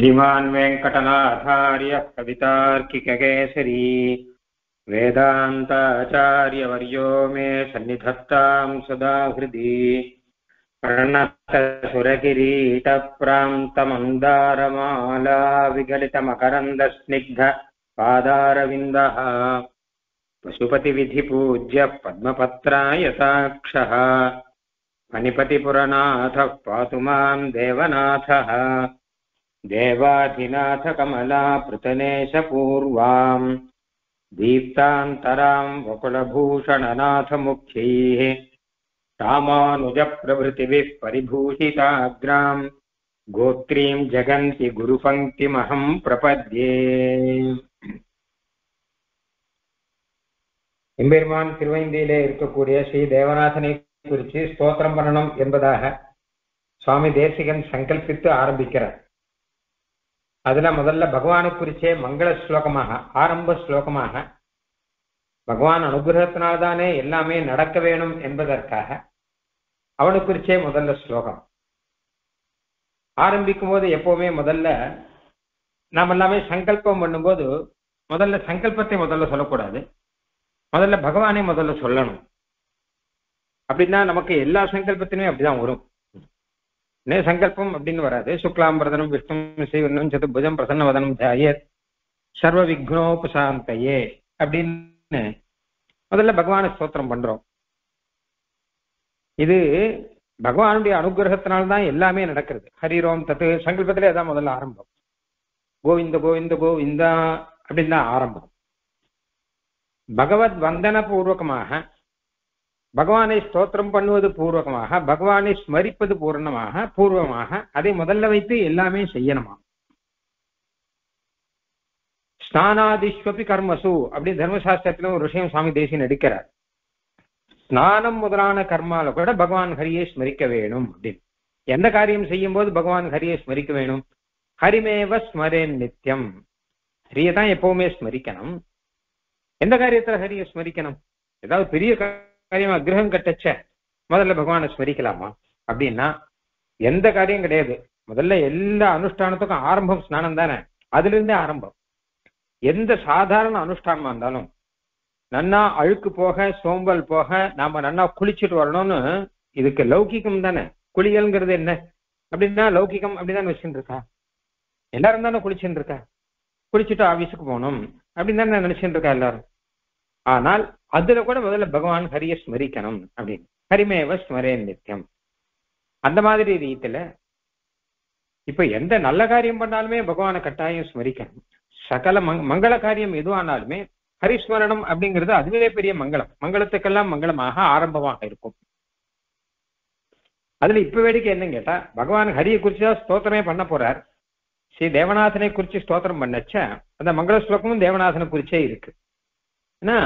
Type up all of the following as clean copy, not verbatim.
श्रीमान् वेंकटनाथार्य कवितार्किककेसरी वेदान्ताचार्यवर्यो मे सन्निधत्तां सदा हृदि कर्णत्सुरकिरीटप्रान्तमन्दारमाला विगलितमकरन्दस्निग्ध पादारविन्दः पशुपतिविधिपूज्य पद्मपत्राय साक्षः मणिपतिपुरनाथः पातु मां देवनाथः देवाधिनाथकमलापृतनेशपूर्वां दीप्तान्तरां वकुलभूषणनाथमुख्यैः रामानुजप्रभृतिभिः परिभूषिताग्रां गोत्रीं जगन्ति गुरुपङ्क्तिमहं प्रपद्ये। எம்பெருமான் திருவைந்திலே இருக்கக்கூடிய ஸ்ரீ தேவநாதனை குறித்து ஸ்தோத்திரம் பண்ணணும் என்பதாக சுவாமி தேசிகன் சங்கல்பித்து ஆரம்பிக்கிறார். அதுல முதல்ல பகவானை குறிச்சே மங்கள ஸ்லோகமாக ஆரம்ப ஸ்லோகமாக பகவான் அனுகிரகத்தினால்தானே எல்லாமே நடக்க வேணும் என்பதற்காக அவனை குறிச்சே முதல்ல ஸ்லோகம் ஆரம்பிக்கும் போது எப்பவுமே முதல்ல நாம் எல்லாமே சங்கல்பம் பண்ணும்போது முதல்ல சங்கல்பத்தை முதல்ல சொல்லக்கூடாது, முதல்ல பகவானே முதல்ல சொல்லணும். அப்படின்னா நமக்கு எல்லா சங்கல்பத்தினுமே அப்படிதான் வரும். சங்கல்பம் அப்படின்னு வராது. சுக்லாம்பரதனம் விஷ்ணு சிவனும் சதுர்புஜம் பிரசன்னவதனம் ஜாயத் சர்வ விக்னோபசாந்தையே அப்படின்னு முதல்ல பகவான ஸ்தோத்திரம் பண்றோம். இது பகவானுடைய அனுகிரகத்தினால்தான் எல்லாமே நடக்கிறது. ஹரிரோம் தத்து சங்கல்பத்திலே அதான் முதல்ல ஆரம்பம். கோவிந்த கோவிந்த கோவிந்தா அப்படின்னு தான் ஆரம்பம். பகவத் வந்தன பூர்வகமாக பகவானை ஸ்தோத்திரம் பண்ணுவது பூர்வகமாக பகவானை ஸ்மரிப்பது பூர்வமாக அதை முதல்ல வைத்து எல்லாமே செய்யணுமா. ஸ்நானாதிஷ்வபி கர்மசு அப்படின்னு தர்மசாஸ்திரத்திலும் ஒரு விஷயம் சுவாமி தேசிகன் எடுக்கிறார். ஸ்நானம் முதலான கர்மால கூட பகவான் ஹரியை ஸ்மரிக்க வேணும் அப்படின்னு. எந்த காரியம் செய்யும் போது பகவான் ஹரியை ஸ்மரிக்க வேணும்? ஹரிமேவ ஸ்மரேன் நித்தியம். ஹரியை தான் எப்பவுமே ஸ்மரிக்கணும். எந்த காரியத்துல ஹரியை ஸ்மரிக்கணும்? ஏதாவது பெரிய காரியமா கிரகம் கட்டச்ச முதல்ல பகவானை ஸ்மரிக்கலாமா அப்படின்னா எந்த காரியம் கிடையாது. முதல்ல எல்லா அனுஷ்டானத்துக்கும் ஆரம்பம் ஸ்நானம் தானே, அதுல இருந்தே ஆரம்பம். எந்த சாதாரண அனுஷ்டானமா இருந்தாலும் நன்னா அழுக்கு போக சோம்பல் போக நாம நன்னா குளிச்சுட்டு வரணும்னு இதுக்கு லௌகிகம் தானே. குளியல்ங்கிறது என்ன அப்படின்னா லௌகிகம் அப்படிதான் வச்சுட்டு இருக்கா. எல்லாரும் தானே குளிச்சுட்டு இருக்கா, குளிச்சுட்டு ஆபீஸுக்கு போகணும் அப்படின்னு தானே நினைச்சுட்டு இருக்கா எல்லாரும். ஆனால் அதுல கூட முதல்ல பகவான் ஹரிய ஸ்மரிக்கணும் அப்படின்னு ஹரிமேவ ஸ்மரே நித்தியம். அந்த மாதிரி ரீதியில இப்ப எந்த நல்ல காரியம் பண்ணாலுமே பகவானை கட்டாயம் ஸ்மரிக்கணும். சகல மங்கள காரியம் எதுவானாலுமே ஹரிஸ்மரணம் அப்படிங்கிறது அதுவே பெரிய மங்களம். மங்களத்துக்கெல்லாம் மங்களமாக ஆரம்பமாக இருக்கும். அதுல இப்ப வேடிக்கை என்னன்னு கேட்டா பகவான் ஹரியை குறிச்சா ஸ்தோத்திரமே பண்ண போறார். ஸ்ரீ தேவநாதனை குறிச்சு ஸ்தோத்திரம் பண்ணச்ச அந்த மங்கள ஸ்லோகமும் தேவநாதனை குறிச்சே இருக்கு. ஏன்னா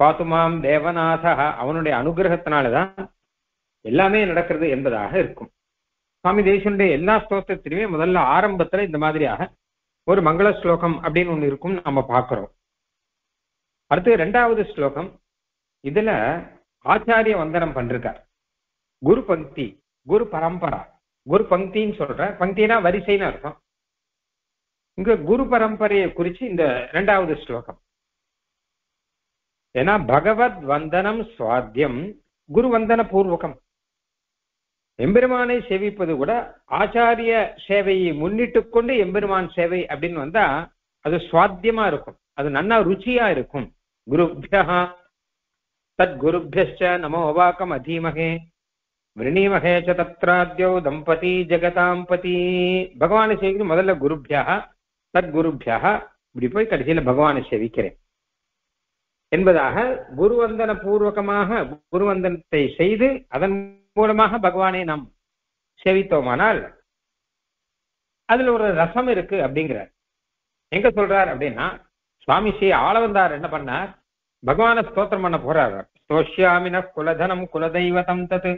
பாத்துமாம் தேவநாதா அவனுடைய அனுகிரகத்தினாலதான் எல்லாமே நடக்கிறது என்பதாக இருக்கும். சுவாமி தேசிகனுடைய எல்லா ஸ்லோகத்திலுமே முதல்ல ஆரம்பத்துல இந்த மாதிரியாக ஒரு மங்கள ஸ்லோகம் அப்படின்னு ஒண்ணு இருக்கும், நம்ம பார்க்கிறோம். அடுத்து ரெண்டாவது ஸ்லோகம். இதுல ஆச்சாரிய வந்தனம் பண்றார். குரு பங்கி குரு பரம்பரா. குரு பங்கின்னு சொல்ற பங்கினா வரிசைன்னு அர்த்தம். இங்க குரு பரம்பரையை குறிச்சு இந்த ரெண்டாவது ஸ்லோகம். ஏன்னா பகவத் வந்தனம் சுவாத்தியம் குரு வந்தன பூர்வகம். எம்பெருமானை சேவிப்பது கூட ஆச்சாரிய சேவையை முன்னிட்டு கொண்டு எம்பெருமான் சேவை அப்படின்னு வந்தா அது சுவாத்தியமா இருக்கும், அது நன்னா ருச்சியா இருக்கும். குருப்யா தத் குருப்யச்ச நமோ வாக்கம் அதீமகே விரணீமகே ச தத்ராத்யோ தம்பதி ஜெகதாம்பதி. பகவானை சேவிக்கிறது முதல்ல குருப்யா தத் குருப்யா இப்படி போய் கடைசியில பகவானை சேவிக்கிறேன் என்பதாக குருவந்தன பூர்வகமாக குருவந்தனத்தை செய்து அதன் மூலமாக பகவானை நாம் சேவித்தோமானால் அதுல ஒரு ரசம் இருக்கு அப்படிங்கிறார். எங்க சொல்றார் அப்படின்னா சுவாமி ஸ்ரீ ஆளவந்தார் என்ன பண்ணார், பகவான ஸ்தோத்திரம் பண்ண போறார். ஸ்தோஷ்யாமின குலதனம் குலதெய்வதம் தத்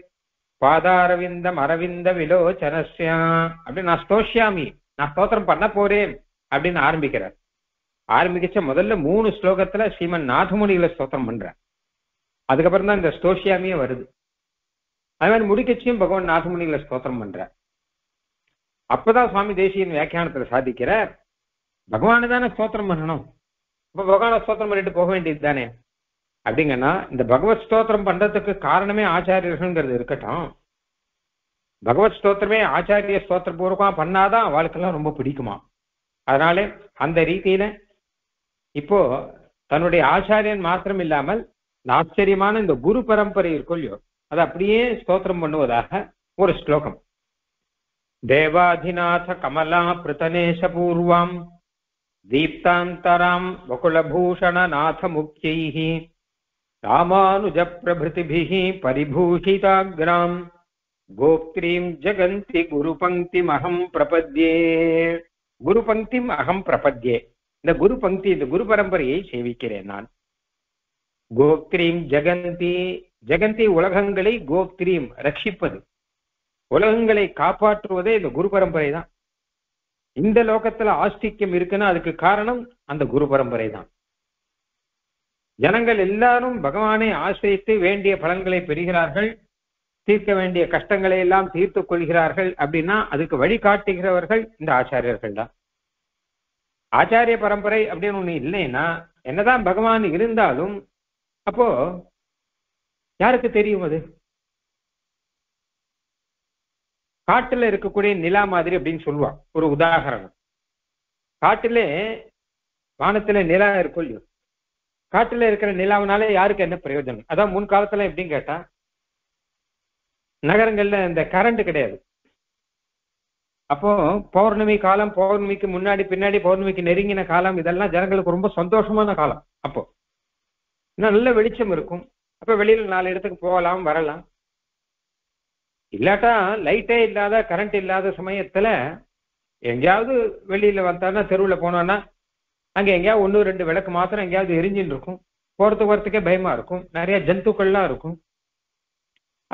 பாதாரவிந்தம் அரவிந்த விலோச்சனஸ்யா அப்படின்னு நான் ஸ்தோஷ்யாமி நான் ஸ்தோத்திரம் பண்ண போறேன் அப்படின்னு ஆரம்பிக்கிறார். ஆரம்பிக்கிச்ச முதல்ல 3 ஸ்லோகத்துல ஸ்ரீமன் நாதமுனிகளை ஸ்தோத்திரம் பண்ற. அதுக்கப்புறம் தான் இந்த ஸ்தோஷியாமியே வருது. அது மாதிரி முடிக்கச்சியும் பகவான் நாதமுனிகளை ஸ்தோத்திரம் பண்ற. அப்பதான் சுவாமி தேசியன் வியாக்கியானத்துல சாதிக்கிறார். பகவானு தானே ஸ்தோத்திரம் பண்ணணும், அப்ப பகவான ஸ்தோத்திரம் பண்ணிட்டு போக வேண்டியது தானே அப்படிங்கன்னா, இந்த பகவத் ஸ்தோத்திரம் பண்றதுக்கு காரணமே ஆச்சாரியர்கள்ங்கிறது இருக்கட்டும், பகவத் ஸ்தோத்திரமே ஆச்சாரிய ஸ்தோத்திர பூர்வமா பண்ணாதான் அவளுக்கெல்லாம் ரொம்ப பிடிக்குமா. அதனால அந்த ரீதியில இப்போ தன்னுடைய ஆச்சாரியன் மாத்திரம் இல்லாமல் ஆச்சரியமான இந்த குரு பரம்பரை இருக்கொல்லையோ அது அப்படியே ஸ்தோத்திரம் பண்ணுவதாக ஒரு ஸ்லோகம். தேவாதிநாத கமலா பிரதனேஷ பூர்வாம் தீப்தாந்தராம் வகுலபூஷண நாத முக்திஹி ராமானுஜ பிரபிருதிபிஹி பரிபூஷிதாக்ராம் கோப்த்ரீம் ஜகந்தி குரு பங்கிம் அகம் பிரபத்யே. குரு பங்கிம் அகம் பிரபத்யே, இந்த குரு பங்கி, இந்த குரு பரம்பரையை சேவிக்கிறேன் நான். கோக்திரீம் ஜெகந்தி, ஜெகந்தி உலகங்களை, கோக்திரீம் ரட்சிப்பது, உலகங்களை காப்பாற்றுவதே இந்த குரு பரம்பரை தான். இந்த லோகத்துல ஆஸ்திக்கம் இருக்குன்னா அதுக்கு காரணம் அந்த குரு பரம்பரை தான். ஜனங்கள் எல்லாரும் பகவானை ஆசிரியத்து வேண்டிய பலன்களை பெறுகிறார்கள், தீர்க்க வேண்டிய கஷ்டங்களை எல்லாம் தீர்த்து கொள்கிறார்கள் அப்படின்னா அதுக்கு வழிகாட்டுகிறவர்கள் இந்த ஆச்சாரியர்கள் தான். ஆச்சாரிய பரம்பரை அப்படின்னு ஒண்ணு இல்லைன்னா என்னதான் பகவான் இருந்தாலும் அப்போ யாருக்கு தெரியும்? அது காட்டுல இருக்கக்கூடிய நிலா மாதிரி அப்படின்னு சொல்லுவா ஒரு உதாரணம். காட்டுல வானத்துல நிலா இருக்கும், காட்டுல இருக்கிற நிலாவினால யாருக்கு என்ன பிரயோஜனம்? அதான் முன் காலத்துல எப்படின்னு கேட்டா நகரங்கள்ல இந்த கரண்ட் கிடையாது. அப்போ பௌர்ணமி காலம், பௌர்ணமிக்கு முன்னாடி பின்னாடி, பௌர்ணமிக்கு நெருங்கின காலம், இதெல்லாம் ஜனங்களுக்கு ரொம்ப சந்தோஷமான காலம். அப்போ இன்னும் நல்ல வெளிச்சம் இருக்கும், அப்ப வெளியில நாலு இடத்துக்கு போகலாம் வரலாம். இல்லாட்டா லைட்டே இல்லாத கரண்ட் இல்லாத சமயத்துல எங்கேயாவது வெளியில வந்தானா தெருவுல போனோன்னா அங்க எங்கேயாவது ஒன்று ரெண்டு விளக்கு மாத்திரம் எங்கேயாவது எரிஞ்சின்னு இருக்கும், போறதுக்கே பயமா இருக்கும், நிறைய ஜந்துக்கள்லாம் இருக்கும்.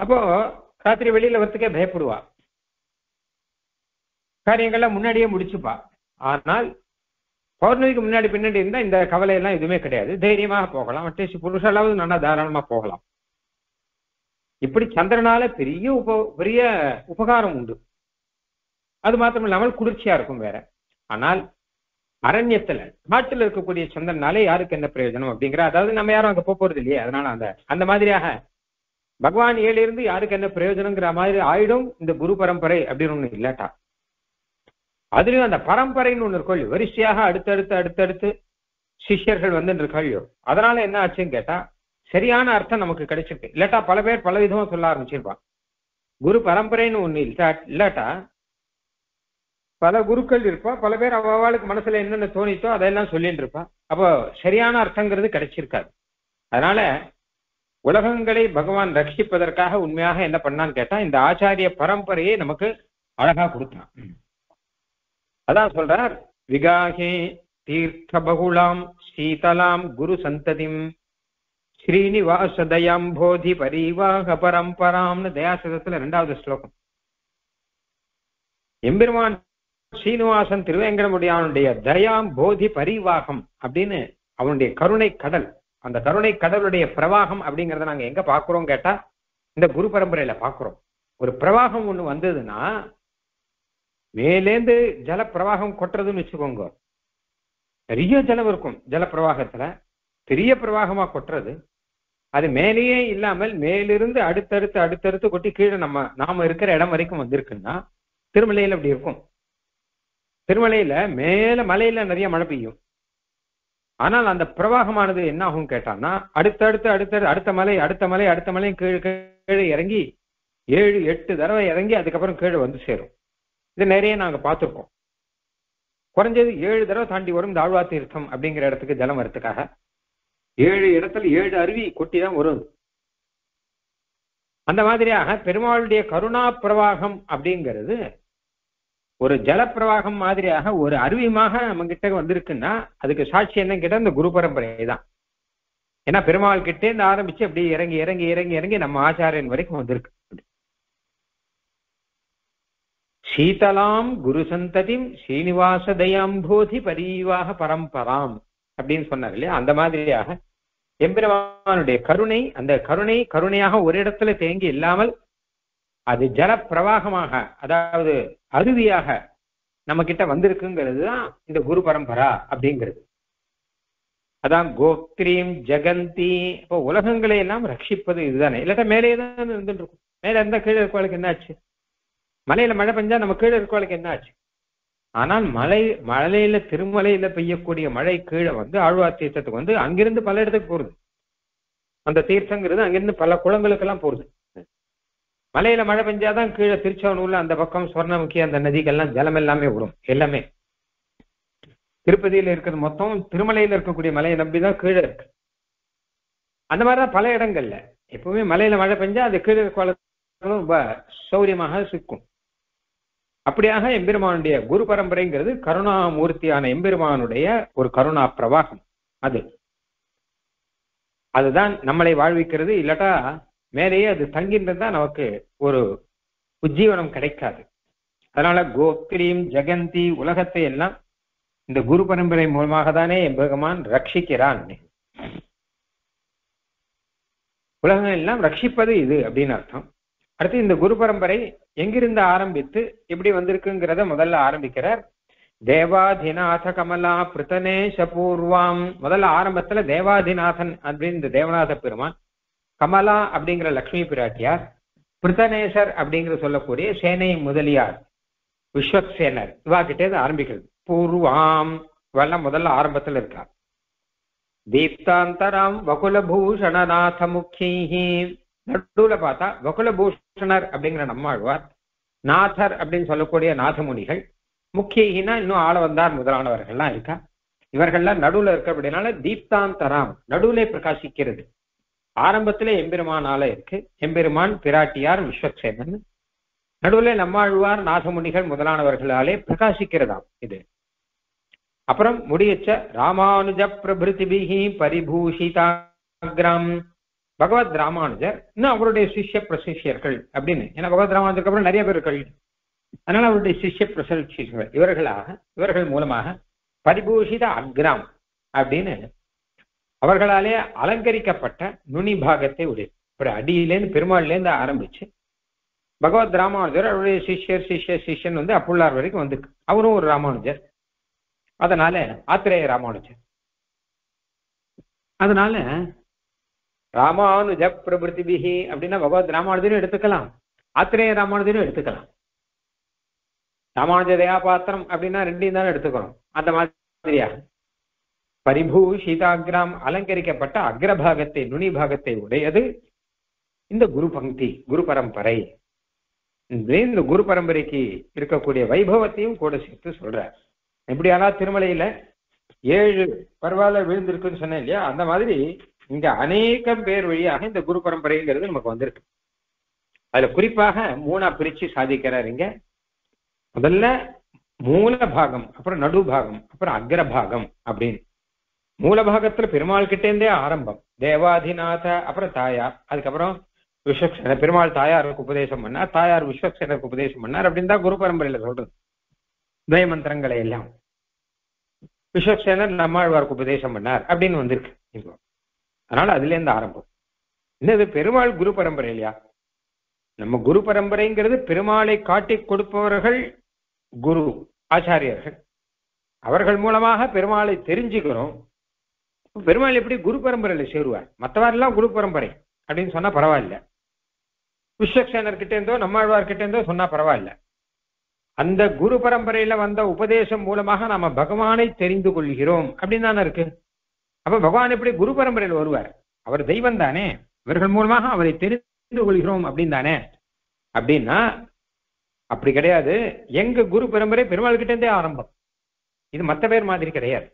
அப்போ ராத்திரி வெளியில வரத்துக்கே பயப்படுவா, காரியங்கள்லாம் முன்னாடியே முடிச்சுப்பா. ஆனால் பௌர்ணமிக்கு முன்னாடி பின்னாடி இருந்தா இந்த கவலை எல்லாம் எதுவுமே கிடையாது, தைரியமாக போகலாம், அட்லீஸ்ட் புருஷாலாவது நல்லா தாராளமா போகலாம். இப்படி சந்திரனால பெரிய பெரிய உபகாரம் உண்டு. அது மாத்திரம் இல்லாமல் குளிர்ச்சியா இருக்கும் வேற. ஆனால் அரண்யத்துல காட்டுல இருக்கக்கூடிய சந்திரனாலே யாருக்கு என்ன பிரயோஜனம் அப்படிங்கிற, அதாவது நம்ம யாரும் அங்க போறது இல்லையே, அதனால அந்த மாதிரியாக பகவான் ஏழிலிருந்து யாருக்கு என்ன பிரயோஜனங்கிற மாதிரி ஆயிடும் இந்த குரு பரம்பரை அப்படின்னு ஒண்ணு இல்லாட்டா. அதுலயும் அந்த பரம்பரைன்னு ஒண்ணு இருக்கோ, வரிசையாக அடுத்தடுத்து சிஷ்யர்கள் வந்து இருக்காள்யோ, அதனால என்ன ஆச்சுன்னு கேட்டா சரியான அர்த்தம் நமக்கு கிடைச்சிருக்கு. இல்லாட்டா பல பேர் பல விதமா சொல்ல ஆரம்பிச்சிருப்பான். குரு பரம்பரைன்னு ஒண்ணு இல்லாட்டா பல குருக்கள் இருப்பா, பல பேர் அவளுக்கு மனசுல என்னென்ன தோணித்தோ அதையெல்லாம் சொல்லிட்டு இருப்பா. அப்போ சரியான அர்த்தங்கிறது கிடைச்சிருக்காது. அதனால உலகங்களை பகவான் ரட்சிப்பதற்காக உண்மையாக என்ன பண்ணான்னு கேட்டா இந்த ஆச்சாரிய பரம்பரையை நமக்கு அழகா கொடுத்தான். அதான் சொல்றார், விகாகே தீர்த்த பகுலாம் சீதலாம் குரு சந்ததிம் ஸ்ரீனிவாச தயாம்போதி பரிவாக பரம்பராம்னு தயாசதத்துல ரெண்டாவது ஸ்லோகம். எம்பெருமான் ஸ்ரீனிவாசன் திருவேங்கடமுடியானுடைய தயாம்போதி பரிவாகம் அப்படின்னு அவனுடைய கருணை கடல், அந்த கருணை கடவுளுடைய பிரவாகம் அப்படிங்கிறத நாங்க எங்க பாக்குறோம் கேட்டா இந்த குரு பரம்பரையில பாக்குறோம். ஒரு பிரவாகம் ஒண்ணு வந்ததுன்னா மேலேந்து ஜல பிரவாகம் கொட்டுறதுன்னு வச்சுக்கோங்க, நிறைய ஜலம் இருக்கும் ஜல பிரவாகத்துல, பெரிய பிரவாகமா கொட்டுறது. அது மேலேயே இல்லாமல் மேலிருந்து அடுத்தடுத்து கொட்டி கீழே நாம இருக்கிற இடம் வரைக்கும் வந்திருக்குன்னா, திருமலையில அப்படி இருக்கும். திருமலையில மேல மலையில நிறைய மழை பெய்யும். ஆனால் அந்த பிரவாகமானது என்ன ஆகும் கேட்டான்னா அடுத்த மலை கீழே இறங்கி 7-8 தடவை இறங்கி அதுக்கப்புறம் கீழே வந்து சேரும். இது நிறைய நாங்க பார்த்துருக்கோம். குறைஞ்சது 7 தடவை தாண்டி வரும் இந்த ஆழ்வார் தீர்த்தம் அப்படிங்கிற இடத்துக்கு ஜலம் வரத்துக்காக. 7 இடத்துல 7 அருவி கொட்டி தான் வரும். அந்த மாதிரியாக பெருமாளுடைய கருணா பிரவாகம் அப்படிங்கிறது ஒரு ஜலப்பிரவாகம் மாதிரியாக ஒரு அருவியமாக நம்ம கிட்ட வந்திருக்குன்னா அதுக்கு சாட்சி என்னன்னு கேட்டால் இந்த குரு பரம்பரை தான். ஏன்னா பெருமாள் கிட்டே இந்த ஆரம்பிச்சு அப்படி இறங்கி நம்ம ஆச்சாரியன் வரைக்கும் வந்திருக்கு. சீதலாம் குரு சந்ததிம் ஸ்ரீனிவாச தயாம்போதி பரிவாக பரம்பராம் அப்படின்னு சொன்னார் இல்லையா, அந்த மாதிரியாக எம்பெருமானுடைய கருணை, அந்த கருணையாக ஒரு இடத்துல தேங்கி இல்லாமல் அது ஜல பிரவாகமாக அதாவது அருவியாக நம்ம கிட்ட வந்திருக்குங்கிறது தான் இந்த குரு பரம்பரா அப்படிங்கிறது. அதான் கோத்ரீம் ஜெகந்தி. இப்போ உலகங்களை எல்லாம் ரட்சிப்பது இதுதானே? இல்லாட்டா மேலேயே தான் இருந்துட்டு இருக்கும். மேலே இருந்தால் கீழே இருக்கவளுக்கு என்னாச்சு? மலையில மழை பெஞ்சா நம்ம கீழே இருக்கவளுக்கு என்னாச்சு? ஆனால் மலையில திருமலையில பெய்யக்கூடிய மழை கீழே வந்து ஆழ்வார் தீர்த்தத்துக்கு வந்து அங்கிருந்து பல இடத்துக்கு போறது. அந்த தீர்த்தங்கிறது அங்கிருந்து பல குளங்களுக்கெல்லாம் போறது. மலையில மழை பெஞ்சாதான் கீழே திருச்செந்தூர்ல அந்த பக்கம் சுவர்ணமுக்கி அந்த நதிகள்லாம் ஜலம் எல்லாமே விடும். எல்லாமே திருப்பதியில இருக்கிறது மொத்தம் திருமலையில இருக்கக்கூடிய மலையை நம்பிதான் கீழே இருக்கு. அந்த மாதிரிதான் பல இடங்கள்ல எப்பவுமே மலையில மழை பெஞ்சா அது கீழே குளங்களும் ரொம்ப சௌரியமாக சிக்கும். அப்படியாக எம்பெருமானுடைய குரு பரம்பரைங்கிறது கருணாமூர்த்தியான எம்பெருமானுடைய ஒரு கருணா பிரவாகம். அதுதான் நம்மளை வாழ்விக்கிறது. இல்லாட்டா மேலேயே அது தங்கின்றதா நமக்கு ஒரு உஜ்ஜீவனம் கிடைக்காது. அதனால கோத்ரீம் ஜெகந்தி உலகத்தை எல்லாம் இந்த குரு பரம்பரை மூலமாக தானே எம்பெருமான் ரட்சிக்கிறான். உலகம் எல்லாம் ரட்சிப்பது இது அப்படின்னு அர்த்தம். அடுத்து இந்த குரு பரம்பரை எங்கிருந்து ஆரம்பித்து எப்படி வந்திருக்குங்கிறத முதல்ல ஆரம்பிக்கிறார். தேவாதிநாத கமலா பிருத்தனேஷ பூர்வாம். முதல்ல ஆரம்பத்துல தேவாதிநாதன் அப்படின்னு இந்த தேவநாத பெருமான், கமலா அப்படிங்கிற லக்ஷ்மி பிராட்டியார், பிருத்தனேஷர் அப்படிங்கிற சொல்லக்கூடிய சேனை முதலியார் விஸ்வக்சேனர், இவா கிட்டே இது ஆரம்பிக்கிறது. பூர்வாம் இவெல்லாம் முதல்ல ஆரம்பத்துல இருக்கார். தீப்தாந்தராம் வகுலபூஷணநாத முக்கியி. நடுவுல பார்த்தா வகுலபூஷணர் அப்படிங்கிற நம்மாழ்வார், நாதர் அப்படின்னு சொல்லக்கூடிய நாதமுனிகள், முக்கியினா இன்னும் ஆளவந்தார் முதலானவர்கள்லாம் இருக்கா. இவர்கள்லாம் நடுவுல இருக்கிறபடினால தீப்தாந்தராம் நடுவுலே பிரகாசிக்கிறது. ஆரம்பத்திலே எம்பெருமானால இருக்கு. எம்பெருமான், பிராட்டியார், விஸ்வக்சேனன், நடுவில் நம்மாழ்வார், நாதமுனிகள் முதலானவர்களாலே பிரகாசிக்கிறதாம் இது. அப்புறம் முடியச்ச ராமானுஜ பிரபிருதிபிகி பரிபூஷிதாக்ரம். பகவத் ராமானுஜர் இன்னும் அவருடைய சிஷ்ய பிரசிஷ்யர்கள் அப்படின்னு, ஏன்னா பகவத் ராமானுஜருக்கு அப்புறம் நிறைய பேர் இருக்காங்க. அதனால அவருடைய சிஷ்ய பிரசிஷ்யர்கள் இவர்கள் மூலமாக பரிபூஷித அக்ரம் அப்படின்னு அவர்களாலே அலங்கரிக்கப்பட்ட நுனி பாகத்தை உடைய ஒரு அடியிலேருந்து பெருமாள்லேருந்து ஆரம்பிச்சு பகவத் ராமானுஜர் அவருடைய சிஷ்யன் வந்து அப்புள்ளார் வரைக்கும் வந்து அவரும் ஒரு ராமானுஜர். அதனால ஆத்திரேய ராமானுஜர். அதனால ராமானுஜ பிரபிருத்திபிகி அப்படின்னா பகவத் ராமானுஜரும் எடுத்துக்கலாம், ஆத்திரேய ராமானுஜரும் எடுத்துக்கலாம். ராமானுஜ தயாபாத்திரம் அப்படின்னா ரெண்டையும் தானே எடுத்துக்கிறோம். அந்த மாதிரியாக பரிபூஷிதாக்ரம் அலங்கரிக்கப்பட்ட அக்ரபாகத்தை நுனி பாகத்தை உடையது இந்த குரு பங்கி குரு பரம்பரை. இந்த குரு பரம்பரைக்கு இருக்கக்கூடிய வைபவத்தையும் கூட சேர்த்து சொல்றார். எப்படியானா திருமலையில 7 பரவாயில்ல விழுந்திருக்குன்னு சொன்னேன் இல்லையா, அந்த மாதிரி இங்க அநேகம் பேர் வழியாக இந்த குரு பரம்பரைங்கிறது நமக்கு வந்திருக்கு. அதுல குறிப்பாக 3ஆ பிரிச்சு சாதிக்கிறார் இங்க. முதல்ல மூல பாகம், அப்புறம் நடுபாகம், அப்புறம் அக்ரபாகம் அப்படின்னு. மூலபாகத்துல பெருமாள் கிட்டேந்தே ஆரம்பம். தேவாதிநாத, அப்புறம் தாயார், அதுக்கப்புறம் விஸ்வக்சேனர். பெருமாள் தாயாருக்கு உபதேசம் பண்ணார், தாயார் விஸ்வக்சேனருக்கு உபதேசம் பண்ணார் அப்படின்னு தான் குரு பரம்பரையில சொல்றது. துவயமந்திரங்களை எல்லாம் விஸ்வக்சேனர் நம்மாழ்வாருக்கு உபதேசம் பண்ணார் அப்படின்னு வந்திருக்கு. அதனால அதுலேருந்து ஆரம்பம். என்னது பெருமாள் குரு பரம்பரை இல்லையா? நம்ம குரு பரம்பரைங்கிறது பெருமாளை காட்டி கொடுப்பவர்கள் குரு ஆச்சாரியர்கள், அவர்கள் மூலமாக பெருமாளை தெரிஞ்சுக்கிறோம். பெருமாள் எப்படி குரு பரம்பரையில சேருவார்? மற்றவாரெல்லாம் குரு பரம்பரை அப்படின்னு சொன்னா பரவாயில்ல, விஸ்வக்சேனர்கிட்ட இருந்தோ நம்மாழ்வார்கிட்ட இருந்தோ சொன்னா பரவாயில்ல, அந்த குரு பரம்பரையில வந்த உபதேசம் மூலமாக நாம பகவானை தெரிந்து கொள்கிறோம் அப்படின்னு தானே இருக்கு. அப்ப பகவான் எப்படி குரு பரம்பரையில் வருவார்? அவர் தெய்வம் தானே, இவர்கள் மூலமாக அவரை தெரிந்து கொள்கிறோம் அப்படின்னு தானே. அப்படின்னா அப்படி கிடையாது. எங்க குரு பரம்பரை பெருமாள் கிட்ட இருந்தே ஆரம்பம். இது மற்ற பேர் மாதிரி கிடையாது.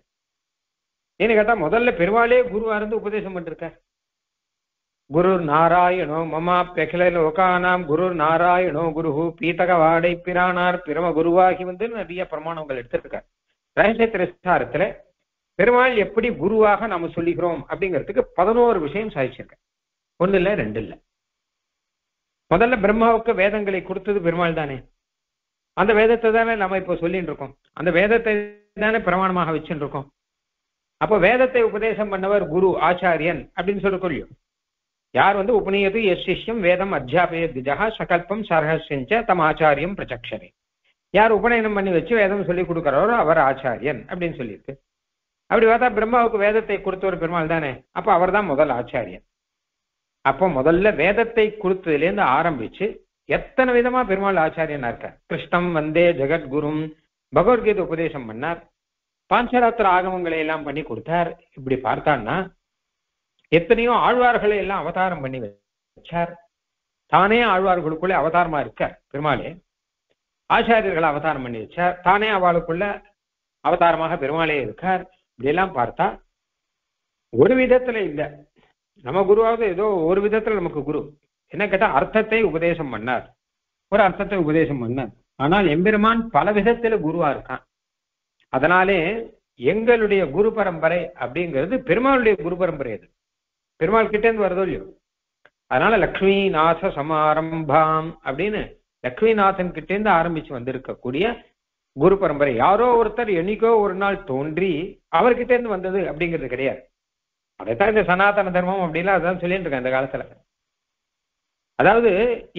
ஏன்னு கேட்டா முதல்ல பெருமாளே குருவா இருந்து உபதேசம் பண்ணிருக்கார். குரு நாராயணோ மமா பெகலோகானாம் குரு நாராயணோ குருஹு பீட்டக வாடை பிரானார் பிரம குருவாகி வந்து நிறைய பிரமாணங்கள் எடுத்திருக்கார். ரகசிய திரஸ்காரத்துல பெருமாள் எப்படி குருவாக நாம சொல்லிக்கிறோம் அப்படிங்கிறதுக்கு 11 விஷயம் சாதிச்சிருக்க. 1 இல்லை 2 இல்லை. முதல்ல பிரம்மாவுக்கு வேதங்களை கொடுத்தது பெருமாள் தானே. அந்த வேதத்தை தானே நம்ம இப்போ சொல்லிட்டு இருக்கோம். அந்த வேதத்தை தானே பிரமாணமாக வச்சுட்டு இருக்கோம். அப்போ வேதத்தை உபதேசம் பண்ணவர் குரு ஆச்சாரியன் அப்படின்னு சொல்லிக்கொள்ளியும். यार वो उपनीयतु यशिष्यं वेदम अध्यापयेद्विजः सकल्पं सरहस्यञ्च तम आचार्यं प्रचक्षरे यार उपनयनम பண்ணி வச்சு வேதம் சொல்லி கொடுக்கறவர் அவர் ஆச்சாரியன் அப்படினு சொல்லிருக்கு அப்படி பார்த்தா பிரம்மாவுக்கு வேதத்தை கொடுத்தவர் பெருமாள் தானே அப்ப அவர்தான் முதல் ஆச்சாரியன் அப்ப முதல்ல வேதத்தை கொடுத்ததிலே இருந்து ஆரம்பிச்சு எத்தனை விதமா பெருமாள் ஆச்சாரியனா இருக்கார் கிருஷ்ணம் வந்தே ஜெகத்குரும் பகவத்கீதை உபதேசம் பண்ணார் பாஞ்சராத்திர ஆகமங்களை எல்லாம் பண்ணி கொடுத்தார் இப்படி பார்த்தான்னா எத்தனையோ ஆழ்வார்களை எல்லாம் அவதாரம் பண்ணி வச்சார் தானே ஆழ்வார்களுக்குள்ளே அவதாரமா இருக்கார் பெருமாளே ஆச்சாரியர்களை அவதாரம் பண்ணி வச்சார் தானே அவளுக்குள்ள அவதாரமாக பெருமாளே இருக்கார் இப்படியெல்லாம் பார்த்தா ஒரு விதத்துல இல்லை நம்ம குருவாவது ஏதோ ஒரு விதத்துல நமக்கு குரு என்ன கேட்டா அர்த்தத்தை உபதேசம் பண்ணார் ஒரு அர்த்தத்தை உபதேசம் பண்ணார் ஆனால் எம்பெருமான் பல விதத்துல குருவா இருக்கான் அதனாலே எங்களுடைய குரு பரம்பரை அப்படிங்கிறது பெருமாளுடைய குரு பரம்பரை அது பெருமாள் கிட்டே இருந்து வருதோ இல்லையோ அதனால லக்ஷ்மிநாத சமாரம்பாம் அப்படின்னு லக்ஷ்மிநாதன் கிட்டே இருந்து ஆரம்பிச்சு வந்திருக்கக்கூடிய குரு பரம்பரை யாரோ ஒருத்தர் என்னைக்கோ ஒரு நாள் தோன்றி அவர்கிட்ட இருந்து வந்தது அப்படிங்கிறது கிடையாது அதைத்தான் இந்த சனாதன தர்மம் அப்படின்னா அதான் சொல்லிட்டு இருக்கேன் இந்த காலத்துல அதாவது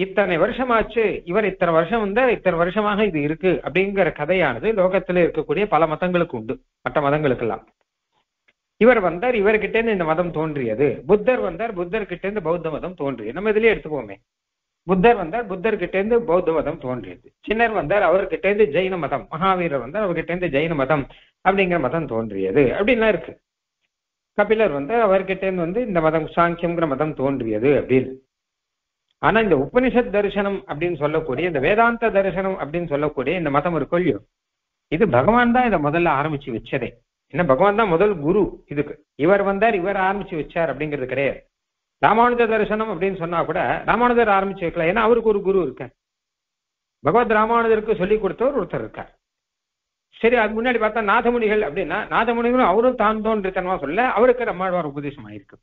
இத்தனை வருஷமாச்சு இவர் இத்தனை வருஷம் வந்து இத்தனை வருஷமாக இது இருக்கு அப்படிங்கிற கதையானது லோகத்துல இருக்கக்கூடிய பல மதங்களுக்கு உண்டு மற்ற மதங்களுக்கெல்லாம் இவர் வந்தார் இவர்கிட்ட இருந்து இந்த மதம் தோன்றியது புத்தர் வந்தார் புத்தர்கிட்ட இருந்து பௌத்த மதம் தோன்றியது நம்ம இதுலயே எடுத்துப்போமே புத்தர் வந்தார் புத்தர்கிட்ட இருந்து பௌத்த மதம் தோன்றியது சின்னர் வந்தார் அவர்கிட்ட இருந்து ஜெயின மதம் மகாவீரர் வந்தார் அவர்கிட்ட இருந்து ஜெயின மதம் அப்படிங்கிற மதம் தோன்றியது அப்படின்லாம் இருக்கு கபிலர் வந்தார் அவர்கிட்ட இருந்து வந்து இந்த மதம் சாங்கியம்ங்கிற மதம் தோன்றியது அப்படின்னு ஆனா இந்த உபனிஷத் தரிசனம் அப்படின்னு சொல்லக்கூடிய இந்த வேதாந்த தரிசனம் அப்படின்னு சொல்லக்கூடிய இந்த மதம் இருக்கோ இல்லையோ இது பகவான் தான் இதை முதல்ல ஆரம்பிச்சு வச்சதே ஏன்னா பகவான் தான் முதல் குரு இதுக்கு இவர் வந்தார் இவர் ஆரம்பிச்சு வச்சார் அப்படிங்கிறது கிடையாது ராமானுஜ தரிசனம் அப்படின்னு சொன்னா கூட ராமானுஜர் ஆரம்பிச்சு வைக்கலாம் ஏன்னா அவருக்கு ஒரு குரு இருக்கார் பகவத் ராமானுஜருக்கு சொல்லி கொடுத்தவர் ஒருத்தர் இருக்கார் சரி அது முன்னாடி பார்த்தா நாதமுனிகள் அப்படின்னா நாதமுனிகளும் அவரும் தான் தோன்றித்தனமா சொல்ல அவருக்கு நம்மாழ்வார் உபதேசம் ஆயிருக்கு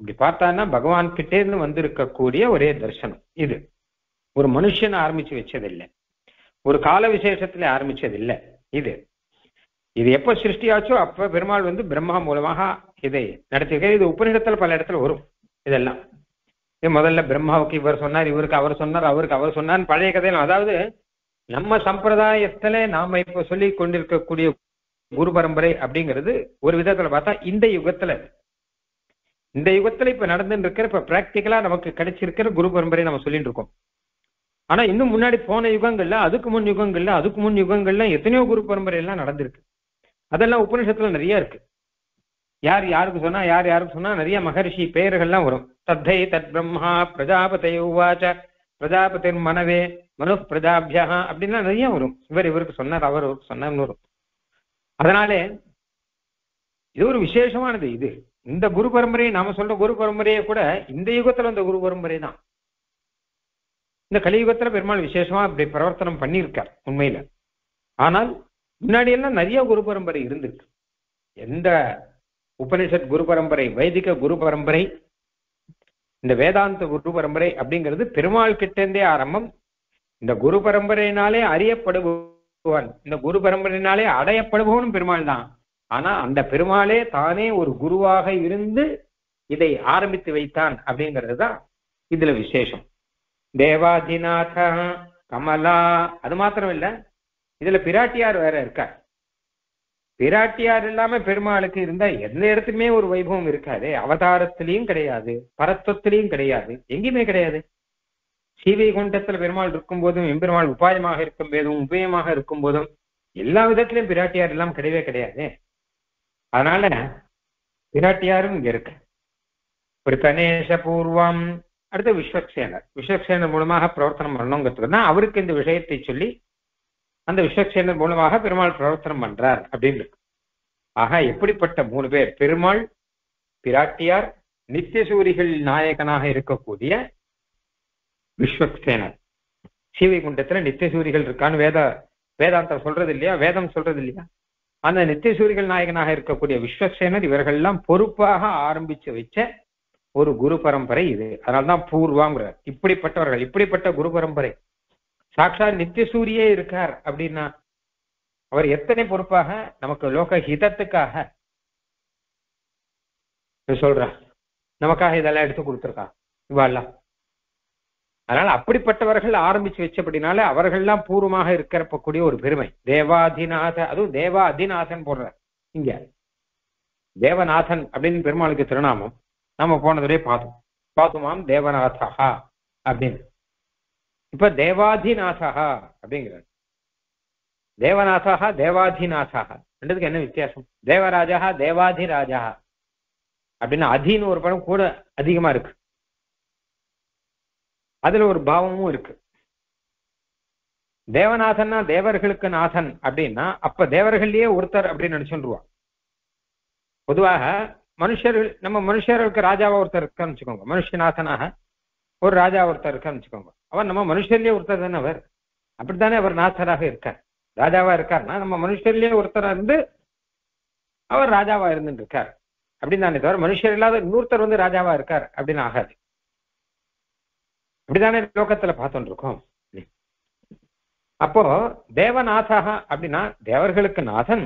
இப்படி பார்த்தான்னா பகவான் கிட்டே இருந்து வந்திருக்கக்கூடிய ஒரே தரிசனம் இது ஒரு மனுஷன் ஆரம்பிச்சு வச்சதில்லை ஒரு கால விசேஷத்துல ஆரம்பிச்சதில்லை இது இது எப்ப சிருஷ்டியாச்சோ அப்ப பெருமாள் வந்து பிரம்மா மூலமாக இதை நடத்திருக்க இது உபநிடத்துல பல இடத்துல வரும் இதெல்லாம் இது முதல்ல பிரம்மாவுக்கு இவர் சொன்னார் இவருக்கு அவர் சொன்னார் அவருக்கு அவர் சொன்னார் பழைய கதையெல்லாம் அதாவது நம்ம சம்பிரதாயத்துல நாம இப்ப சொல்லி கொண்டிருக்கக்கூடிய குரு பரம்பரை அப்படிங்கிறது ஒரு விதத்துல பார்த்தா இந்த யுகத்துல இப்ப நடந்துட்டு இருக்கிற இப்ப பிராக்டிக்கலா நமக்கு கிடைச்சிருக்கிற குரு பரம்பரை நம்ம சொல்லிட்டு இருக்கோம் ஆனா இன்னும் முன்னாடி போன யுகங்கள்ல அதுக்கு முன் யுகங்கள்ல எத்தனையோ குரு பரம்பரை எல்லாம் நடந்திருக்கு அதெல்லாம் உபநிஷத்துல நிறைய இருக்கு யார் யாருக்கு சொன்னா நிறைய மகரிஷி பெயர்கள்லாம் வரும் தத்தை தத் பிரம்மா பிரஜாபதை உவாச்ச பிரஜாபதிர் மனவே மனு பிரஜாபியா அப்படின்லாம் நிறைய வரும் இவர் இவருக்கு சொன்னார் அவர் சொன்னார்னு வரும் அதனாலே இது ஒரு விசேஷமானது இது இந்த குரு பரம்பரையை நாம சொல்ற குரு பரம்பரையை கூட இந்த யுகத்துல அந்த குரு பரம்பரை தான் இந்த கலியுகத்துல பெருமாள் விசேஷமா அப்படி பிரவர்த்தனம் பண்ணியிருக்கார் உண்மையில ஆனால் முன்னாடி எல்லாம் நிறைய குரு பரம்பரை இருந்திருக்கு எந்த உபனிஷத் குரு பரம்பரை வைதிக குரு பரம்பரை இந்த வேதாந்த குரு பரம்பரை அப்படிங்கிறது பெருமாள் கிட்டேந்தே ஆரம்பம் இந்த குரு பரம்பரையினாலே அறியப்படுபவன் இந்த குரு பரம்பரையினாலே அடையப்படுபவனும் பெருமாள் தான் ஆனா அந்த பெருமாளே தானே ஒரு குருவாக இருந்து இதை ஆரம்பித்து வைத்தான் அப்படிங்கிறது தான் இதுல விசேஷம் தேவாதிநாத கமலா அது மாத்திரம் இல்ல இதுல பிராட்டியார் வேற இருக்கார் பிராட்டியார் இல்லாம பெருமாளுக்கு இருந்தா எந்த இடத்துலயுமே ஒரு வைபவம் இருக்காது அவதாரத்திலையும் கிடையாது பரத்துவத்திலையும் கிடையாது எங்கேயுமே கிடையாது ஸ்ரீவைகுண்டத்துல பெருமாள் இருக்கும் போதும் எம்பெருமாள் உபாயமாக இருக்கும் போதும் உபயமாக இருக்கும் போதும் எல்லா விதத்திலையும் பிராட்டியார் எல்லாம் கிடையவே கிடையாது அதனால பிராட்டியாரும் இங்க இருக்கு ஒரு பிரணேஷ பூர்வம் அடுத்து விஸ்வக்சேனர் மூலமாக பிரவர்த்தனம் பண்ணணுங்கிறதுனா அவருக்கு இந்த விஷயத்தை சொல்லி அந்த விஸ்வக்சேனர் மூலமாக பெருமாள் பிரவர்த்தனம் பண்றார் அப்படின்னு இருக்கு ஆக எப்படிப்பட்ட மூணு பேர் பெருமாள் பிராட்டியார் நித்தியசூரிகள் நாயகனாக இருக்கக்கூடிய விஸ்வக்சேனர் ஸ்ரீவைகுண்டத்துல நித்தியசூரிகள் இருக்கான்னு வேதாந்தம் சொல்றது இல்லையா வேதம் சொல்றது இல்லையா அந்த நித்தியசூரிகள் நாயகனாக இருக்கக்கூடிய விஸ்வக்சேனர் இவர்கள்லாம் பொறுப்பாக ஆரம்பிச்சு வச்ச ஒரு குரு பரம்பரை இது அதனால்தான் பூர்வாங்கிறார் இப்படிப்பட்டவர்கள் இப்படிப்பட்ட குரு பரம்பரை சாட்சாத் நித்தியசூரியே இருக்கார் அப்படின்னா அவர் எத்தனை பொறுப்பாக நமக்கு லோக ஹிதத்துக்காக சொல்றார் நமக்காக இதெல்லாம் எடுத்து கொடுத்துருக்கான் இவாள்லாம். அதனால அப்படிப்பட்டவர்கள் ஆரம்பிச்சு வச்சபடினால அவர்கள்லாம் பூர்வமாக இருக்கிறப்பக்கூடிய ஒரு பெருமை. தேவாதிநாத, அதுவும் தேவா அதிநாதன் போடுற, இங்க தேவநாதன் அப்படின்னு பெருமாளுக்கு திருநாமம் நாம போனதுலேயே பார்த்தோம் தேவநாதா அப்படின்னு. இப்ப தேவாதிநாதா அப்படிங்கிறார். தேவநாதா தேவாதிநாதா ரெண்டுத்துக்கு என்ன வித்தியாசம்? தேவராஜா தேவாதிராஜா அப்படின்னு அதின்னு ஒரு படம் கூட அதிகமா இருக்கு, அதுல ஒரு பாவமும் இருக்கு. தேவநாதன்னா தேவர்களுக்கு நாதன் அப்படின்னா அப்ப தேவர்கள்லயே ஒருத்தர் அப்படின்னு நினைச்சுருவா. பொதுவாக மனுஷர்கள், நம்ம மனுஷர்களுக்கு ராஜாவா ஒருத்தர் இருக்கான்னு வச்சுக்கோங்க, மனுஷநாதனாக ஒரு ராஜா ஒருத்தர் இருக்கான்னு வச்சுக்கோங்க, அவர் நம்ம மனுஷர்லயே ஒருத்தர் தானே அவர், அப்படித்தானே அவர் நாதராக இருக்கார். ராஜாவா இருக்காருன்னா நம்ம மனுஷர்லயே ஒருத்தர் இருந்து அவர் ராஜாவா இருந்துட்டு இருக்கார் அப்படின்னு தானே தவிர, மனுஷர் இல்லாத இன்னொருத்தர் வந்து ராஜாவா இருக்கார் அப்படின்னு ஆகாது. அப்படித்தானே லோகத்துல பார்த்துட்டு இருக்கோம். அப்போ தேவநாதா அப்படின்னா தேவர்களுக்கு நாதன்,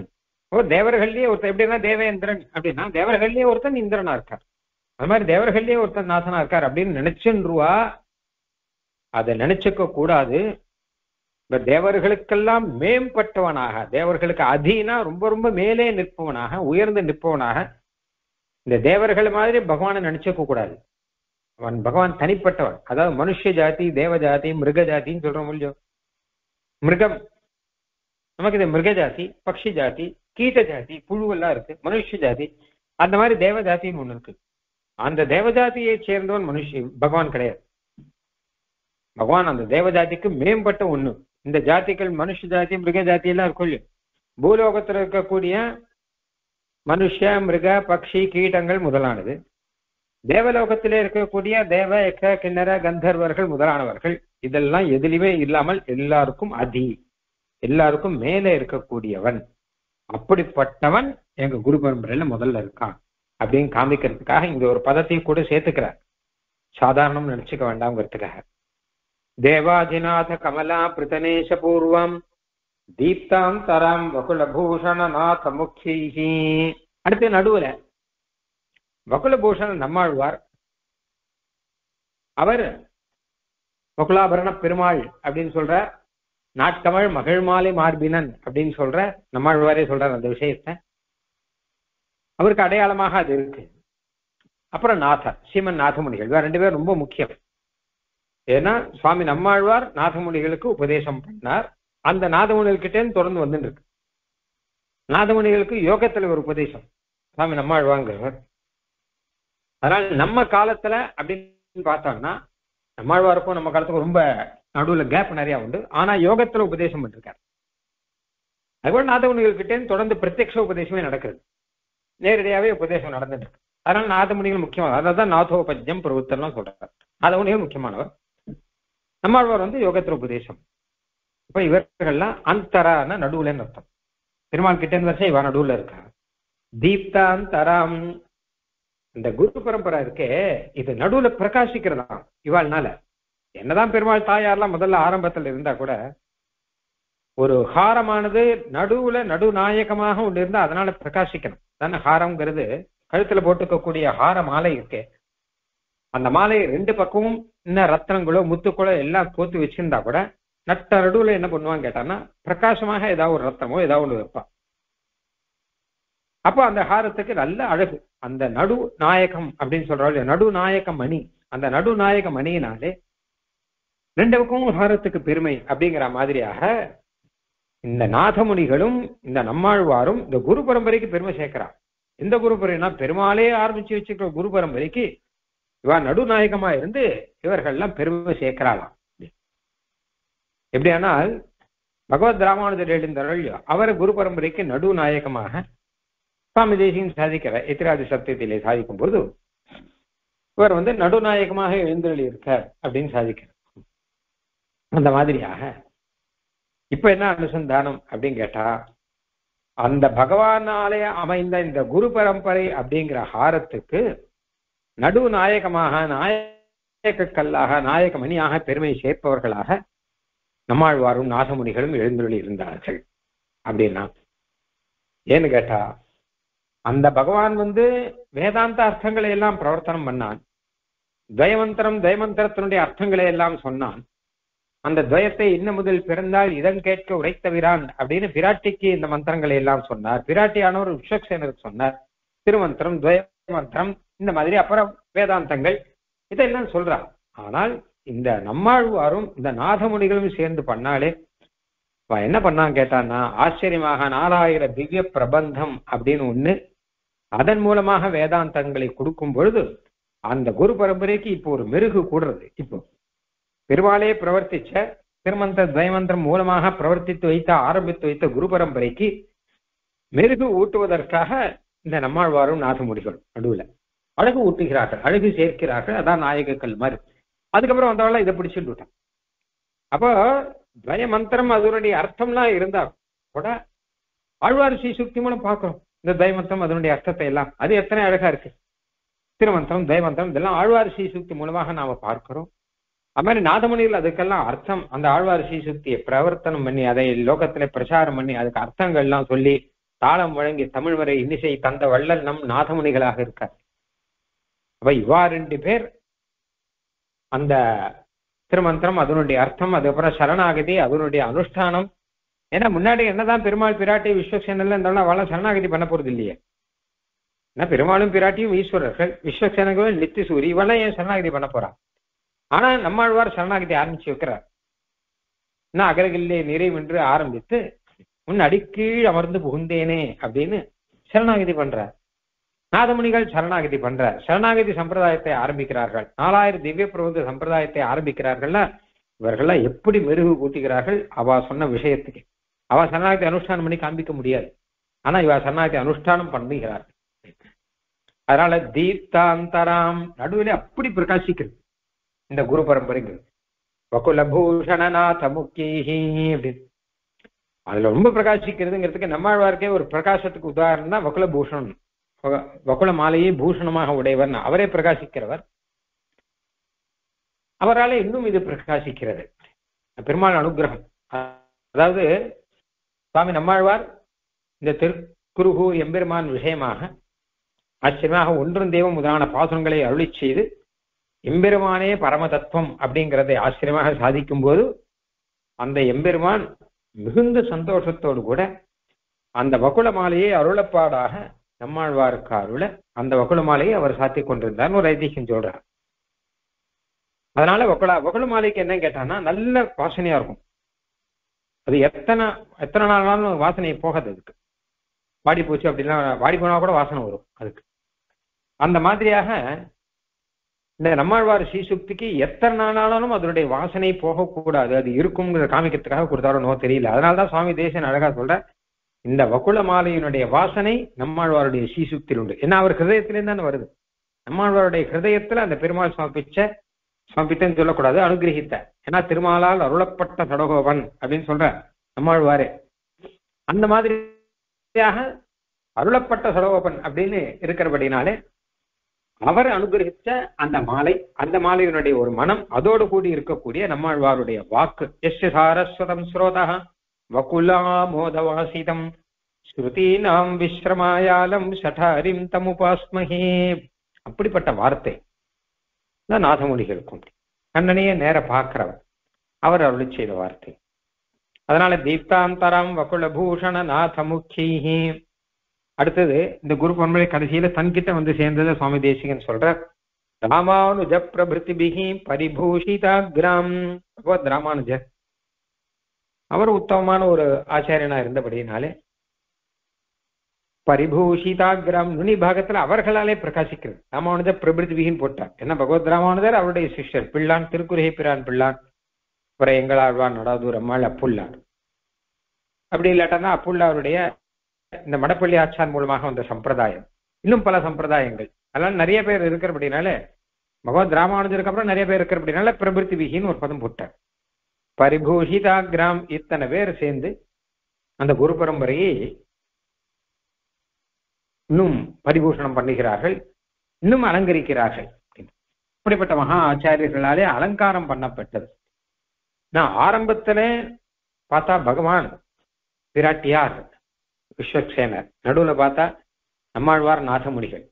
தேவர்கள்லயே ஒருத்தர். எப்படின்னா தேவேந்திரன் அப்படின்னா தேவர்கள்லயே ஒருத்தன் இந்திரனா இருக்கார், அது மாதிரி தேவர்கள்லயே ஒருத்தன் நாதனா இருக்கார் அப்படின்னு நினைச்சுருவா. அதை நினைச்சுக்க கூடாது. தேவர்களுக்கெல்லாம் மேம்பட்டவனாக, தேவர்களுக்கு அதீனா ரொம்ப ரொம்ப மேலே நிற்பவனாக, உயர்ந்து நிற்பவனாக இந்த தேவர்கள் மாதிரி பகவானை நினைச்சுக்க கூடாது. அவன் பகவான் தனிப்பட்டவன். அதாவது மனுஷ ஜாதி, தேவ ஜாதி, மிருக ஜாத்தின்னு சொல்றோம் இல்லையோ. மிருகம் நமக்கு இந்த மிருக ஜாதி, பக்ஷி ஜாதி, கீட்ட ஜாதி, புழுவெல்லாம் இருக்கு. மனுஷ ஜாதி, அந்த மாதிரி தேவ ஜாத்தின்னு ஒண்ணு இருக்கு. அந்த தேவஜாதியை சேர்ந்தவன் மனுஷ பகவான் கிடையாது. பகவான் அந்த தேவஜாதிக்கு மேம்பட்ட ஒண்ணு. இந்த ஜாதிகள் மனுஷ ஜாதி மிருக ஜாதி எல்லாம் இருக்கும் இல்லையோ. பூலோகத்துல இருக்கக்கூடிய மனுஷ மிருக பக்ஷி கீட்டங்கள் முதலானது, தேவலோகத்திலே இருக்கக்கூடிய தேவ எக்க கிண்ணற கந்தர்வர்கள் முதலானவர்கள், இதெல்லாம் எதிலுமே இல்லாமல் எல்லாருக்கும் அதி, எல்லாருக்கும் மேலே இருக்கக்கூடியவன். அப்படிப்பட்டவன் எங்க குரு பரம்பரையில முதல்ல இருக்கான் அப்படின்னு காமிக்கிறதுக்காக இங்க ஒரு பதத்தையும் கூட சேர்த்துக்கிறார். சாதாரணம் நினைச்சுக்க வேண்டாம்ங்கிறதுக்காக. தேவாதிநாத கமலா பிரதனேஷ பூர்வம் தீப்தாம் தராம் வகுலபூஷண நாத முக்ஷீஹி. அடுத்து நடுவுல வகுலபூஷண நம்மாழ்வார், அவர் வகுலாபரண பெருமாள் அப்படின்னு சொல்ற, நாட்கமழ் மகள் மாலை மார்பினன் அப்படின்னு சொல்ற நம்மாழ்வாரே சொல்றார் அந்த விஷயத்த. அவருக்கு அடையாளமாக அது இருக்கு. அப்புறம் நாதர் சீமன் நாதமுனிகள், வேற ரெண்டு பேரும் ரொம்ப முக்கியம். ஏன்னா சுவாமி நம்மாழ்வார் நாதமுனிகளுக்கு உபதேசம் பண்ணார். அந்த நாதமுனிகிட்டேன்னு தொடர்ந்து வந்துட்டு இருக்கு. நாதமுனிகளுக்கு யோகத்துல ஒரு உபதேசம் சுவாமி நம்மாழ்வாங்கிறவர். அதனால நம்ம காலத்துல அப்படின்னு பார்த்தோம்னா நம்மாழ்வாருக்கும் நம்ம காலத்துக்கும் ரொம்ப நடுவுல கேப் நிறைய உண்டு. ஆனா யோகத்துல உபதேசம் பண்ணிருக்காரு. அதுபோல நாதமுனிகள்கிட்டேன்னு தொடர்ந்து பிரத்யக்ஷ உபதேசமே நடக்கிறது, நேரடியாவே உபதேசம் நடந்துட்டு இருக்கு. அதனால நாதமுனிகள் முக்கியமான, அதான் நாதோபத்தியம் பிரபுத்தர்லாம் சொல்றாரு. நாதமுனிகள் முக்கியமானவர். நம்மாழ்வார் வந்து யோகத்துல உபதேசம். இப்ப இவர்கள்லாம் அந்தரான நடுவுல அர்த்தம். பெருமாள் கிட்டேன்னு வருஷம் இவன் நடுவுல இருக்காரு. தீப்தாந்தராம், இந்த குரு பரம்பரை இருக்கே இது நடுவுல பிரகாசிக்கிறதா இவாள்னால. என்னதான் பெருமாள் தாயார்லாம் முதல்ல ஆரம்பத்துல இருந்தா கூட ஒரு ஹாரமானது நடுவுல நடுநாயகமாக ஒன்று இருந்தா அதனால பிரகாசிக்கணும் தானே. ஹாரம்ங்கிறது கழுத்துல போட்டுக்கக்கூடிய ஹார மாலை இருக்கே, அந்த மாலையை ரெண்டு பக்கமும் இன்னும் ரத்தனங்களோ முத்துக்களோ எல்லாம் கோத்து வச்சிருந்தா கூட நட்ட நடுவுல என்ன பண்ணுவான்னு கேட்டான்னா பிரகாசமாக ஏதாவது ஒரு ரத்தமோ ஏதாவது ஒன்று வைப்பான். அப்போ அந்த ஹாரத்துக்கு நல்ல அழகு. அந்த நடு நாயகம் அப்படின்னு சொல்றாரு, நடுநாயக மணி. அந்த நடுநாயக மணியினாலே ரெண்டு பக்கமும் ஹாரத்துக்கு பெருமை அப்படிங்கிற மாதிரியாக இந்த நாதமுனிகளும் இந்த நம்மாழ்வாரும் இந்த குரு பரம்பரைக்கு பெருமை சேர்க்கிறார். இந்த குரு பரம்பரைனா பெருமாளே ஆரம்பிச்சு வச்சுக்கிற குரு பரம்பரைக்கு இவா நடுநாயகமா இருந்து இவர்கள்லாம் பெருமை சேர்க்கிறாளாம். எப்படியானால் பகவத் ராமானுஜர் எழுந்தார்கள், அவரை குரு பரம்பரைக்கு நடுநாயகமாக சுவாமி தேசியம் சாதிக்கிற எத்திராஜ சத்தியத்திலே சாதிக்கும் பொழுது இவர் வந்து நடுநாயகமாக எழுந்தருளி இருக்கார் அப்படின்னு சாதிக்கிறார். அந்த மாதிரியாக இப்ப என்ன அனுசந்தானம் அப்படின்னு கேட்டா, அந்த பகவானாலே அமைந்த இந்த குரு பரம்பரை அப்படிங்கிற ஹாரத்துக்கு நடுநாயகமாக, நாயக்கல்லாக, நாயகமணியாக பெருமை சேர்ப்பவர்களாக நம்மாழ்வாரும் நாதமுனிகளும் எழுந்தருளி இருந்தார்கள் அப்படின்னா. ஏன்னு கேட்டா அந்த பகவான் வந்து வேதாந்த அர்த்தங்களை எல்லாம் பிரவர்த்தனம் பண்ணான். துவயமந்திரம் துவயமந்திரத்தினுடைய அர்த்தங்களை எல்லாம் சொன்னான். அந்த துவயத்தை இன்ன முதல் பிறந்தால் இதன் கேட்க உரைத்தவிரான் அப்படின்னு பிராட்டிக்கு இந்த மந்திரங்களை எல்லாம் சொன்னார். பிராட்டியானவர் விஷக்சேனருக்கு சொன்னார் திருமந்திரம் துவயமந்திரம் இந்த மாதிரி, அப்புறம் வேதாந்தங்கள் இதெல்லாம் சொல்றார். ஆனால் இந்த நம்மாழ்வாரும் இந்த நாதமுனிகளும் சேர்ந்து பண்ணாலே என்ன பண்ணான்னு கேட்டான்னா, ஆச்சரியமாக 4000 திவ்ய பிரபந்தம் அப்படின்னு ஒண்ணு அதன் மூலமாக வேதாந்தங்களை கொடுக்கும் பொழுது அந்த குரு பரம்பரைக்கு இப்போ ஒரு மெருகு கூடுறது. இப்போ பெருமாளே பிரவர்த்திச்ச திருமந்திர துவயமந்திரம் மூலமாக பிரவர்த்தித்து வைத்த ஆரம்பித்து வைத்த குரு பரம்பரைக்கு மெருகு ஊட்டுவதற்காக இந்த நம்மாழ்வாரும் நாதமுடிகள் நடுவில் அழகு ஊட்டுகிறார்கள், அழகு சேர்க்கிறார்கள். அதான் நாயகக்கல் மாதிரி. அதுக்கப்புறம் வந்தவள இதை பிடிச்சுட்டு விட்டான். அப்போ துவய மந்திரம் அதனுடைய அர்த்தம்லாம் இருந்தா கூட ஆழ்வார் ஸ்ரீ சுக்தி மூலம் பார்க்கிறோம். இந்த துவயமந்திரம் அதனுடைய அர்த்தத்தை எல்லாம் அது எத்தனை அழகா இருக்கு. திருமந்திரம் துவயமந்திரம் இதெல்லாம் ஆழ்வார் ஸ்ரீ சுக்தி மூலமாக நாம பார்க்கிறோம். அது மாதிரி நாதமுனிகள் அதுக்கெல்லாம் அர்த்தம், அந்த ஆழ்வார் ஸ்ரீ சுக்தியை பிரவர்த்தனம் பண்ணி அதை லோகத்துல பிரச்சாரம் பண்ணி அதுக்கு அர்த்தங்கள்லாம் சொல்லி தாளம் வழங்கி தமிழ் வரை இன்னிசை தந்த வள்ளல் நம் நாதமுனிகளாக இருக்கார். அப்ப இவா 2 பேர் அந்த திருமந்திரம் அதனுடைய அர்த்தம், அதுக்கப்புறம் சரணாகதி அதனுடைய அனுஷ்டானம். ஏன்னா முன்னாடி என்னதான் பெருமாள் பிராட்டி விஸ்வசேனல்ல இருந்தாலும் அவெல்லாம் சரணாகதி பண்ண போறது இல்லையே. ஏன்னா பெருமாளும் பிராட்டியும் ஈஸ்வரர்கள், விஸ்வசேனங்களும் நித்தி சூரி, இவெல்லாம் ஏன் சரணாகதி பண்ண போறான்? ஆனா நம்மாழ்வார் சரணாகதி ஆரம்பிச்சு வைக்கிறார். நான் அகரகில்லே நிறைவென்று ஆரம்பித்து உன் அடிக்கீழ் அமர்ந்து புகுந்தேனே அப்படின்னு சரணாகதி பண்றார். நாதமுனிகள் சரணாகதி பண்றார். சரணாகதி சம்பிரதாயத்தை ஆரம்பிக்கிறார்கள். 4000 திவ்ய பிரபந்த சம்பிரதாயத்தை ஆரம்பிக்கிறார்கள்னா இவர்கள்லாம் எப்படி மெருகு கூட்டுகிறார்கள். அவ சொன்ன விஷயத்துக்கு அவ சரணாகதி அனுஷ்டானம் பண்ணி காண்பிக்க முடியாது. ஆனா இவ சரணாகதி அனுஷ்டானம் பண்ணுகிறார்கள். அதனால தீப்தாந்தராம் நடுவில் அப்படி பிரகாசிக்கிறது இந்த குரு பரம்பரைங்கிறது. வகுலபூஷணநாத முக்கீஹி அப்படின்னு அதுல ரொம்ப பிரகாசிக்கிறதுங்கிறதுக்கு நம்மாழ்வார்க்கே ஒரு பிரகாசத்துக்கு உதாரணம் தான் வகுலபூஷணம். வகுல மாலையை பூஷணமாக உடையவர், அவரே பிரகாசிக்கிறவர். அவரால் இன்னும் இது பிரகாசிக்கிறது. பெருமாள் அனுகிரகம். அதாவது சுவாமி நம்மாழ்வார் இந்த திருக்குருகூர் எம்பெருமான் விஷயமாக ஆச்சரியமாக ஒன்றும் தெய்வம் முதலான பாசுரங்களை அருளி செய்து எம்பெருமானே பரமதத்துவம் அப்படிங்கிறதை ஆச்சரியமாக சாதிக்கும் போது அந்த எம்பெருமான் மிகுந்த சந்தோஷத்தோடு கூட அந்த வகுல மாலையை அருளப்பாடாக நம்மாழ்வாருக்கு அருள அந்த வகுல மாலையை அவர் சாத்தி கொண்டிருந்தார்னு ஒரு ஐதீகம் சொல்றார். அதனால வகுல மாலைக்கு என்ன கேட்டான்னா நல்ல வாசனையா இருக்கும். அது எத்தனை நாளாலும் வாசனை போகாது. அதுக்கு வாடி போச்சு அப்படின்னா வாடி போனா கூட வாசனை வரும். அதுக்கு அந்த மாதிரியாக இந்த நம்மாழ்வார் ஸ்ரீசுக்திக்கு எத்தனை நாளாலும் அதனுடைய வாசனை போகக்கூடாது, அது இருக்குங்கிற காமிக்கிறதுக்காக கொடுத்தாரோ நோ தெரியல. அதனாலதான் சுவாமி தேசன் அழகா சொல்ற இந்த வகுல மாலையினுடைய வாசனை நம்மாழ்வாருடைய ஸ்ரீசுக்தியில் உண்டு. ஏன்னா அவர் ஹிருதயத்திலேருந்து தானே வருது. நம்மாழ்வாருடைய ஹிருதயத்துல அந்த பெருமாள் சமர்ப்பித்தன்னு சொல்லக்கூடாது, அனுகிரகித்த. ஏன்னா திருமாலால் அருளப்பட்ட சடகோபன் அப்படின்னு சொல்ற நம்மாழ்வாரே. அந்த மாதிரியாக அருளப்பட்ட சடகோபன் அப்படின்னு இருக்கிறபடினாலே அவர் அனுகிரகித்த அந்த மாலை, அந்த மாலையினுடைய ஒரு மனம், அதோடு கூடி இருக்கக்கூடிய நம்மாழ்வாருடைய வாக்கு. எஸ் சாரஸ்வதம் ஸ்ரோதா வகுலாமோதவாசிதம் ஸ்ருதீனாம் விஸ்ரமாயாலம் சடாரிம் தமுபாஸ்மஹே. அப்படிப்பட்ட வார்த்தை தான் நாதமுனிகளுக்கும். கண்ணனையே நேர பார்க்கிறவர், அவர் அருளி செய்த வார்த்தை. அதனால தீப்தாந்தரம் வகுலபூஷண நாதமுக்கீஹி. அடுத்தது இந்த குரு பரம்பரை கடைசியில தன்கிட்ட வந்து சேர்ந்ததை சுவாமி தேசிகன் சொல்றார். ராமானுஜ பிரபிருதிபிஹி பரிபூஷிதாக்ராம். ராமானுஜர் அவர் உத்தமமான ஒரு ஆச்சாரியனா இருந்தபடினாலே பரிபூஷிதாகிராம் நுனி பாகத்துல அவர்களாலே பிரகாசிக்கிறது. ராமானுஜர் பிரபிருத்திவிகின்னு போட்டார். ஏன்னா பகவத் ராமானுஜர் அவருடைய சிஷ்யர் பிள்ளான், திருக்குறுகை பிரான் பிள்ளான், அப்புறம் எங்களாழ்வான், நடாதூர் அம்மாள், அப்புள்ளார். அப்படி இல்லாட்டா அப்புள்ளாருடைய இந்த மடப்பள்ளி ஆச்சான் மூலமாக வந்த சம்பிரதாயம், இன்னும் பல சம்பிரதாயங்கள். அதனால நிறைய பேர் இருக்கிறபடினால பகவத் ராமானுஜருக்கு அப்புறம் நிறைய பேர் இருக்கிறபடினால பிரபிருத்திவிகின்னு ஒரு பதம் போட்டார். பரிபூஷிதாகிராம் இத்தனை பேர் சேர்ந்து அந்த குரு பரம்பரையை இன்னும் பரிபூஷணம் பண்ணுகிறார்கள், இன்னும் அலங்கரிக்கிறார்கள். அப்படிப்பட்ட மகா ஆச்சாரியர்களாலே அலங்காரம் பண்ணப்பட்டது. நான் ஆரம்பத்துல பார்த்தா பகவான் பிராட்டியார் விஸ்வக்சேனர், நடுவில் பார்த்தா நம்மாழ்வார் நாதமுனிகள்.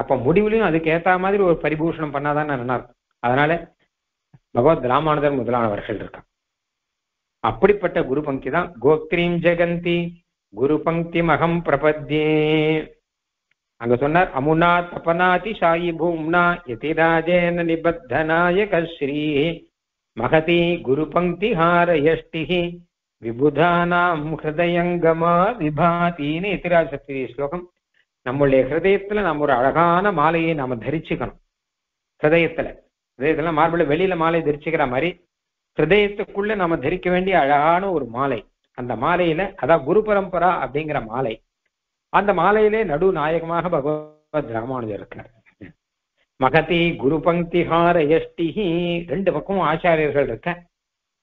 அப்ப முடிவுலையும் அதுக்கு ஏற்ற மாதிரி ஒரு பரிபூஷணம் பண்ணாதான் நல்லா இருக்கும். அதனால பகவத் ராமானுஜர் முதலானவர்கள் இருக்கான். அப்படிப்பட்ட குரு பங்கி தான் கோக்ரீம் ஜெகந்தி குரு பங்கி மகம் பிரபத்யே. அங்க சொன்னார் அமுனா தபனாதி சாயி பூம்னா யதிராஜேன நிபத்தநாயக ஸ்ரீ மகதி குரு பங்கி ஹாரயஷ்டி விபுதானாம் ஹிருதயங்கமா விபாதீன்னு யதிராஜ சக்தி ஸ்லோகம். நம்மளுடைய ஹிருதயத்துல நம்ம ஒரு அழகான மாலையை நாம தரிச்சுக்கணும். ஹிருதயத்துல மார்பில் வெளியில மாலை தரிச்சுக்கிற மாதிரி ஹிருதயத்துக்குள்ள நாம தரிக்க வேண்டிய அழகான ஒரு மாலை. அந்த மாலையில அதான் குரு பரம்பரா அப்படிங்கிற மாலை. அந்த மாலையிலே நடு நாயகமாக பகவத் ராமானுஜர் இருக்கிறார். மகதி குரு பங்கி ஹார எஷ்டி ரெண்டு பக்கமும் ஆச்சாரியர்கள் இருக்க.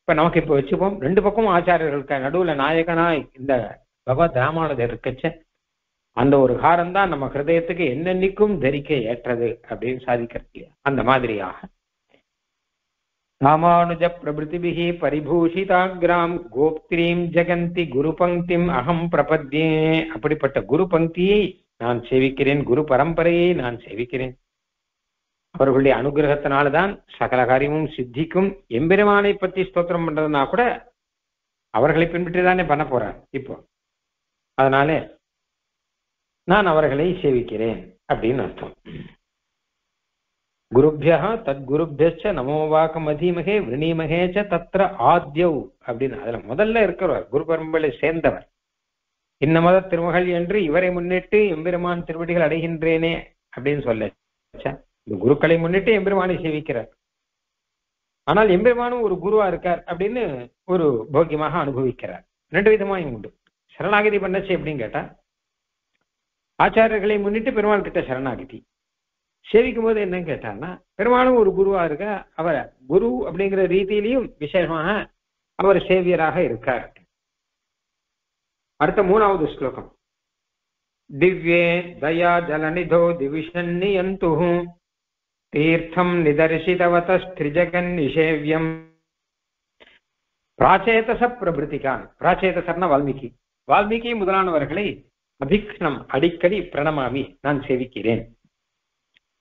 இப்ப நமக்கு இப்ப வச்சுப்போம், ரெண்டு பக்கமும் ஆச்சாரியர்கள் இருக்க, நடுவுல நாயகனா இந்த பகவத் ராமானுஜர் இருக்கச்ச அந்த ஒரு காரம் தான் நம்ம ஹிருதயத்துக்கு என்னென்னைக்கும் தரிக்க ஏற்றது அப்படின்னு சாதிக்கிறது. அந்த மாதிரியாக ராமானுஜ பிரபிருதிபிஹி பரிபூஷிதாக்ராம் கோப்திரீம் ஜெகந்தி குரு பங்கிம் அகம் பிரபத்யே. அப்படிப்பட்ட குரு பங்கியை நான் சேவிக்கிறேன், குரு பரம்பரையை நான் சேவிக்கிறேன். அவர்களுடைய அனுகிரகத்தினால்தான் சகல காரியமும் சித்திக்கும். எம்பெருமானை பத்தி ஸ்தோத்திரம் பண்றதுன்னா கூட அவர்களை பின்பற்றி தானே பண்ண போறார் இப்போ. அதனால நான் அவர்களை சேவிக்கிறேன் அப்படின்னு அர்த்தம். குருப்யா தத்குருப்ய நமோ வாக்கம் அதீமகே விரணீமகேச்ச தத்ர ஆத்யவ் அப்படின்னு அதுல முதல்ல இருக்கிறவர் குரு பரம்பரை சேர்ந்தவர். இன்ன மத திருமகள் என்று இவரை முன்னிட்டு எம்பெருமான் திருவடிகள் அடைகின்றேனே அப்படின்னு சொல்ல குருக்களை முன்னிட்டு எம்பெருமானை சேவிக்கிறார். ஆனால் எம்பெருமானும் ஒரு குருவா இருக்கார் அப்படின்னு ஒரு போக்கியமாக அனுபவிக்கிறார். ரெண்டு விதமா உண்டு. சரணாகதி பண்ணச்சு எப்படின்னு கேட்டா ஆச்சாரியர்களை முன்னிட்டு பெருமாள் கிட்ட சரணாகதி. சேவிக்கும் போது என்னன்னு கேட்டான்னா பெருமாளும் ஒரு குருவா இருக்க, அவர் குரு அப்படிங்கிற ரீதியிலையும் விசேஷமாக அவர் சேவியராக இருக்கார். அடுத்த மூணாவது ஸ்லோகம் திவ்யே தயா ஜலநிதோ திவிஷன்னியந்து தீர்த்தம் நிதர்சிதவத்ரிஜகன் நிஷேவியம் பிராச்சேதச பிரபிருத்திகான். பிராச்சேதசர்னா வால்மீகி. வால்மீகி முதலானவர்களை அபிக்ஷணம் அடிக்கடி பிரணமாமி நான் சேவிக்கிறேன்.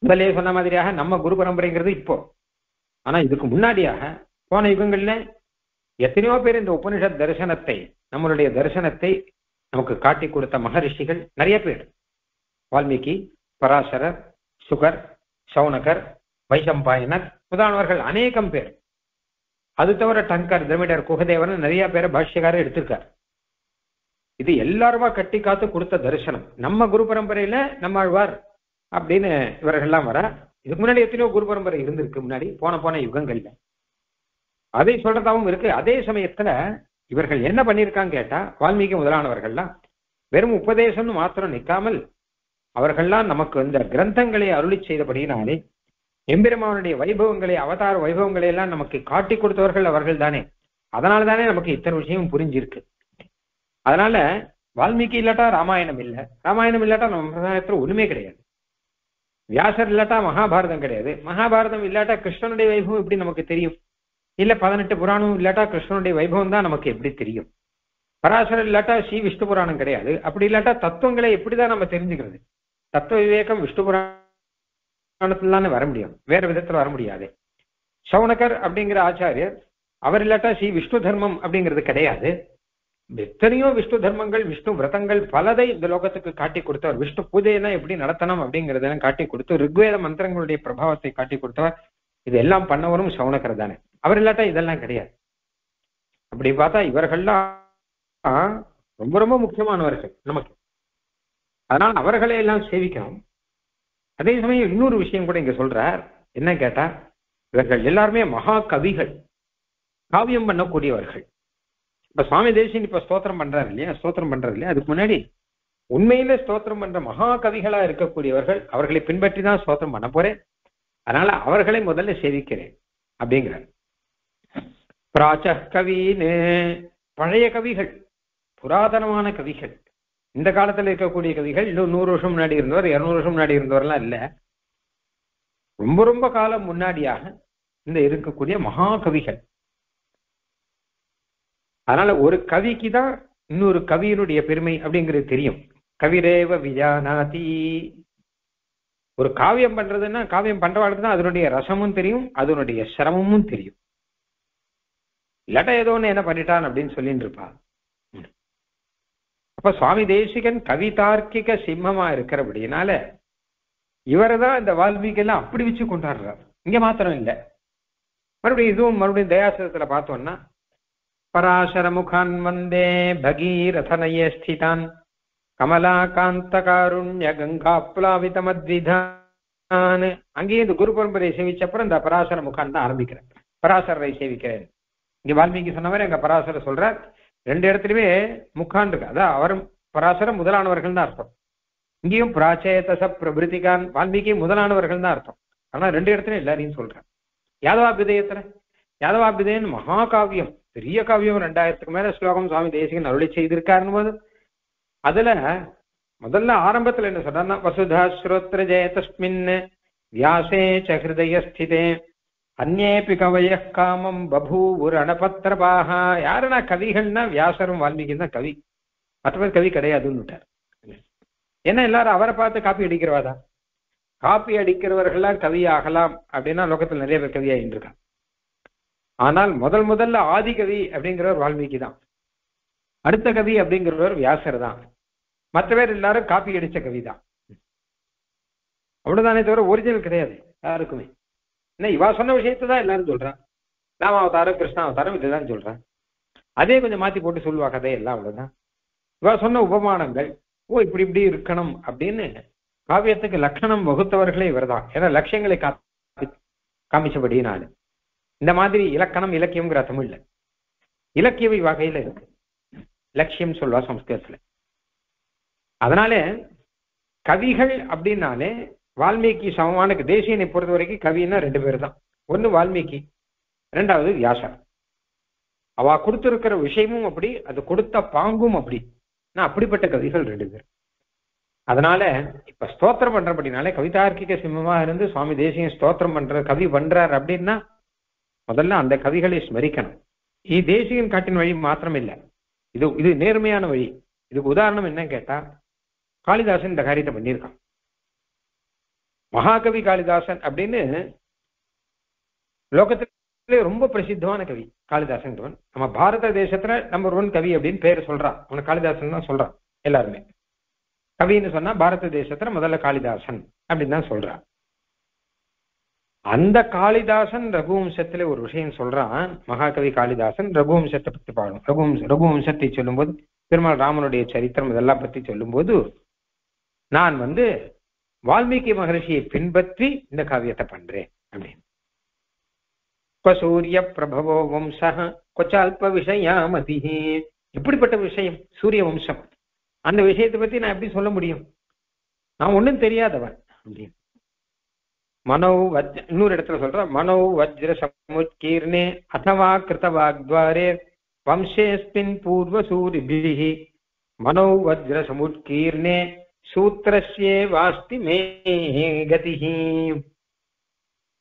முதலே சொன்ன மாதிரியாக நம்ம குரு பரம்பரைங்கிறது இப்போ. ஆனா இதுக்கு முன்னாடியாக போன யுகங்கள்ல எத்தனையோ பேர் இந்த உபனிஷத் தரிசனத்தை நம்மளுடைய தரிசனத்தை நமக்கு காட்டி கொடுத்த மகரிஷிகள் நிறைய பேர். வால்மீகி, பராசரர், சுகர், சௌனகர், வைசம்பாயனர் முதலானவர்கள் அநேகம் பேர். அது தவிர டங்கர், திரவிடர், குகதேவன் நிறைய பேரை பாஷ்யக்காரர் எடுத்திருக்கார். இது எல்லாருமா கட்டி காத்து கொடுத்த தரிசனம். நம்ம குரு பரம்பரையில நம்மாழ்வார் அப்படின்னு இவர்கள்லாம் வர இதுக்கு முன்னாடி எத்தனையோ குரு பரம்பரை இருந்திருக்கு முன்னாடி போன யுகங்கள்ல. அதை சொல்றதாவும் இருக்கு. அதே சமயத்துல இவர்கள் என்ன பண்ணியிருக்காங்க கேட்டா வால்மீகி முதலானவர்கள்லாம் வெறும் உபதேசம்னு மாத்திரம் நிற்காமல் அவர்கள்லாம் நமக்கு இந்த கிரந்தங்களை அருளி செய்தபடியினாலே எம்பெருமானுடைய வைபவங்களை, அவதார வைபவங்களை எல்லாம் நமக்கு காட்டி கொடுத்தவர்கள் அவர்கள் தானே. அதனால தானே நமக்கு இத்தனை விஷயம் புரிஞ்சிருக்கு. அதனால வால்மீகி இல்லாட்டா ராமாயணம் இல்லை, ராமாயணம் இல்லாட்டா நம்ம சமுதாயத்துல ஒண்ணுமே கிடையாது, வியாசர் இல்லாட்டா மகாபாரதம் கிடையாது, மகாபாரதம் இல்லாட்டா கிருஷ்ணனுடைய வைபவம் எப்படி நமக்கு தெரியும், இல்ல 18 புராணம் இல்லாட்டா கிருஷ்ணனுடைய வைபவம் தான் நமக்கு எப்படி தெரியும், பராசரர் இல்லாட்டா ஸ்ரீ விஷ்ணு புராணம் கிடையாது, அப்படி இல்லாட்டா தத்துவங்களை எப்படிதான் நம்ம தெரிஞ்சுக்கிறது, தத்துவ விவேகம் விஷ்ணு புராணத்துல தானே வர முடியும், வேற விதத்துல வர முடியாது. சௌனகர் அப்படிங்கிற ஆச்சாரியர் அவர் இல்லாட்டா ஸ்ரீ விஷ்ணு தர்மம் அப்படிங்கிறது கிடையாது. எத்தனையோ விஷ்ணு தர்மங்கள், விஷ்ணு விரதங்கள் பலதை இந்த லோகத்துக்கு காட்டி கொடுத்தவர், விஷ்ணு பூஜையெல்லாம் எப்படி நடத்தணும் அப்படிங்கிறத காட்டி கொடுத்து ரிக்வேத மந்திரங்களுடைய பிரபாவத்தை காட்டி கொடுத்தவர். இது எல்லாம் பண்ணவரும் சௌனகர் தானே, அவர் இல்லாட்டா இதெல்லாம் கிடையாது. அப்படி பார்த்தா இவர்கள்லாம் ரொம்ப ரொம்ப முக்கியமானவர்கள் நமக்கு. அதனால அவர்களை எல்லாம் சேவிக்கணும். அதே சமயம் இன்னொரு விஷயம் கூட இங்க சொல்றார். என்ன கேட்டா இவர்கள் எல்லாருமே மகா கவிகள், காவியம் பண்ணக்கூடியவர்கள். இப்ப சுவாமி தேசியன் இப்ப ஸ்தோத்திரம் பண்றாரு இல்லையா, ஸ்தோத்திரம் பண்றாரு இல்லையா, அதுக்கு முன்னாடி உண்மையில ஸ்தோத்திரம் பண்ற மகா கவிகளா இருக்கக்கூடியவர்கள் அவர்களை பின்பற்றி தான் ஸ்தோத்திரம் பண்ண போறேன். அதனால அவர்களை முதல்ல சேவிக்கிறேன் அப்படிங்கிறார். பிராச்ச கவின்னு பழைய கவிகள், புராதனமான கவிகள், இந்த காலத்துல இருக்கக்கூடிய கவிகள், இன்னும் 100 வருஷம் முன்னாடி இருந்தவர், 200 வருஷம் முன்னாடி இருந்தவரெல்லாம் இல்ல, ரொம்ப ரொம்ப காலம் முன்னாடியாக இந்த இருக்கக்கூடிய மகா கவிகள். அதனால ஒரு கவிக்கு தான் இன்னொரு கவியினுடைய பெருமை அப்படிங்கிறது தெரியும். कविरेव विजानाति और काव्यम पण्रदुन्ना काव्यम पण्रवालुक्कु தான் அதனுடைய ரசமும் தெரியும் அதனுடைய சரமமும் தெரியும் லட ஏதோன்னு என்ன பண்ணிட்டான் அப்படினு சொல்லின்றிருப்பா அப்ப சுவாமி தேசிகன் கவிதார்க்கிக சிம்மமா இருக்கிறபடினால இவரதான் இந்த வால்மீகி எல்லாம் அப்படி வச்சு கொண்டாடுறார் இங்க மாத்திரம் இல்ல மறுபடியும் இதுவும் மறுபடியும் தயாசரத்துல பார்த்தோம்னா पराशर मुखान् वन्दे भगीरथनये स्थितान् कमलाकान्तकारुण्य गङ्गाप्लावितमद्विधान् अंगे गुरु परंपराय सेविचप्पर इंदा पराशर मुखान् दा आरंभिक्रार पराशरரை சேவிக்கிறார் இங்க வால்மீகி சொன்னவரே அங்க பராசர சொல்றார் ரெண்டு இடத்துலயே முகான் இருக்கு அத அவரும் பராசர முதலானவர்கள் தான் அர்த்தம் இங்கேயும் பிராச்சேதச பிரபृतिகான் வால்மீகி முதலானவர்கள் தான் அர்த்தம் ஆனா ரெண்டு இடத்துலயே எல்லாரையும் சொல்றார் யாதவாபிதேயத்துல யாதவாபிதேயன் மகாகாவியம் பெரிய காவியம் 2000க்கு மேல ஸ்லோகம் சுவாமி தேசிகன் அருளி செய்திருக்காருன்னு அதுல முதல்ல ஆரம்பத்துல என்ன சொல்றாருன்னா வசுதா ஸ்ரோத்ர ஜெயதஸ்மின் வியாசே ச ஹிருதய ஸ்திதே அன்யேபி கவய காமம் பபூவுர் அணபத்ரபாஹ யாரனா கவிகள்னா வியாசரும் வால்மீகியும் தான் கவி மற்றபடி கவி கிடையாதுன்னுட்டார் ஏன்னா எல்லாரும் அவரை பார்த்து காப்பி அடிக்கிறவாதா காப்பி அடிக்கிறவர்கள்லாம் கவி ஆகலாம் அப்படின்னா லோகத்தில் நிறைய பேர் கவியாயின்னு இருக்காங்க ஆனால் முதல்ல ஆதி கவி அப்படிங்கிறவர் வால்மீகி தான் அடுத்த கவி அப்படிங்கிறவர் வியாசர் தான் மற்ற பேர் எல்லாரும் காப்பி அடிச்ச கவி தான் அவ்வளவுதானே தவிர ஒரிஜினல் கிடையாது யாருக்குமே ஏன்னா இவா சொன்ன விஷயத்தான் எல்லாரும் சொல்றான் ராமாவதாரம் கிருஷ்ணாவதாரம் இதுதான் சொல்றான் அதே கொஞ்சம் மாத்தி போட்டு சொல்லுவா கதை எல்லாம் அவ்வளவுதான் இவா சொன்ன உபமானங்கள் ஓ இப்படி இருக்கணும் அப்படின்னு காவியத்துக்கு லட்சணம் வகுத்தவர்களே இவர் தான் ஏன்னா லட்சியங்களை காமிச்சபடி நான் இந்த மாதிரி இலக்கணம் இலக்கியம்ங்கிற அர்த்தமும் இல்லை இலக்கியவை வகையில இருக்கு லட்சியம் சொல்லுவா சம்ஸ்கிருதத்துல அதனால கவிகள் அப்படின்னாலே வால்மீகி சமமான தேசியனை பொறுத்த வரைக்கும் கவின்னா ரெண்டு பேர் தான் ஒன்று வால்மீகி ரெண்டாவது வியாசர் அவ கொடுத்திருக்கிற விஷயமும் அப்படி அது கொடுத்த பாங்கும் அப்படின்னா அப்படிப்பட்ட கவிகள் ரெண்டு பேர் அதனால இப்ப ஸ்தோத்திரம் பண்றபடினாலே கவிதார்க்கிக சிம்மமா இருந்து சுவாமி தேசிகன் ஸ்தோத்திரம் பண்ற கவி பண்றார் அப்படின்னா முதல்ல அந்த கவிகளை ஸ்மரிக்கணும் இது தேசிகன் காட்டின் வழி மாத்திரம் இல்லை இது நேர்மையான வழி இதுக்கு உதாரணம் என்னன்னு கேட்டா காளிதாசன் இந்த காரியத்தை பண்ணியிருக்கான் மகாகவி காளிதாசன் அப்படின்னு லோகத்திலே ரொம்ப பிரசித்தமான கவி காளிதாசன் நம்ம பாரத தேசத்துல நம்பர் 1 கவி அப்படின்னு பேர் சொல்றான் அவனை காளிதாசன் தான் சொல்றான் எல்லாருமே கவின்னு சொன்னா பாரத தேசத்துல முதல்ல காளிதாசன் அப்படின்னு தான் சொல்றான் அந்த காளிதாசன் ரகுவம்சத்துல ஒரு விஷயம் சொல்றான் மகாகவி காளிதாசன் ரகுவம்சத்தை பத்தி பாடும் ரகுவம்சத்தை சொல்லும்போது பெருமாள் ராமனுடைய சரித்திரம் இதெல்லாம் பத்தி சொல்லும்போது நான் வால்மீகி மகரிஷியை பின்பற்றி இந்த காவியத்தை பண்றேன் அப்படின்னு சூரிய பிரபவோ வம்ச கொச்சல்ப விஷயாமதி எப்படிப்பட்ட விஷயம் சூரிய வம்சம் அந்த விஷயத்தை பத்தி நான் எப்படி சொல்ல முடியும் நான் ஒன்றும் தெரியாதவன் அப்படின்னு மனோ வஜ் இன்னொரு இடத்துல சொல்ற மனோ வஜ்ர சமுத்கீர்ணே அத்தவா கிருதவாக்வாரே வம்சேஸ்மின் பூர்வ சூரிபிஹி மனோ வஜ்ர சமுத்கீர்ணே சூத்ரஸ்யே வாஸ்தி மே கதிஹி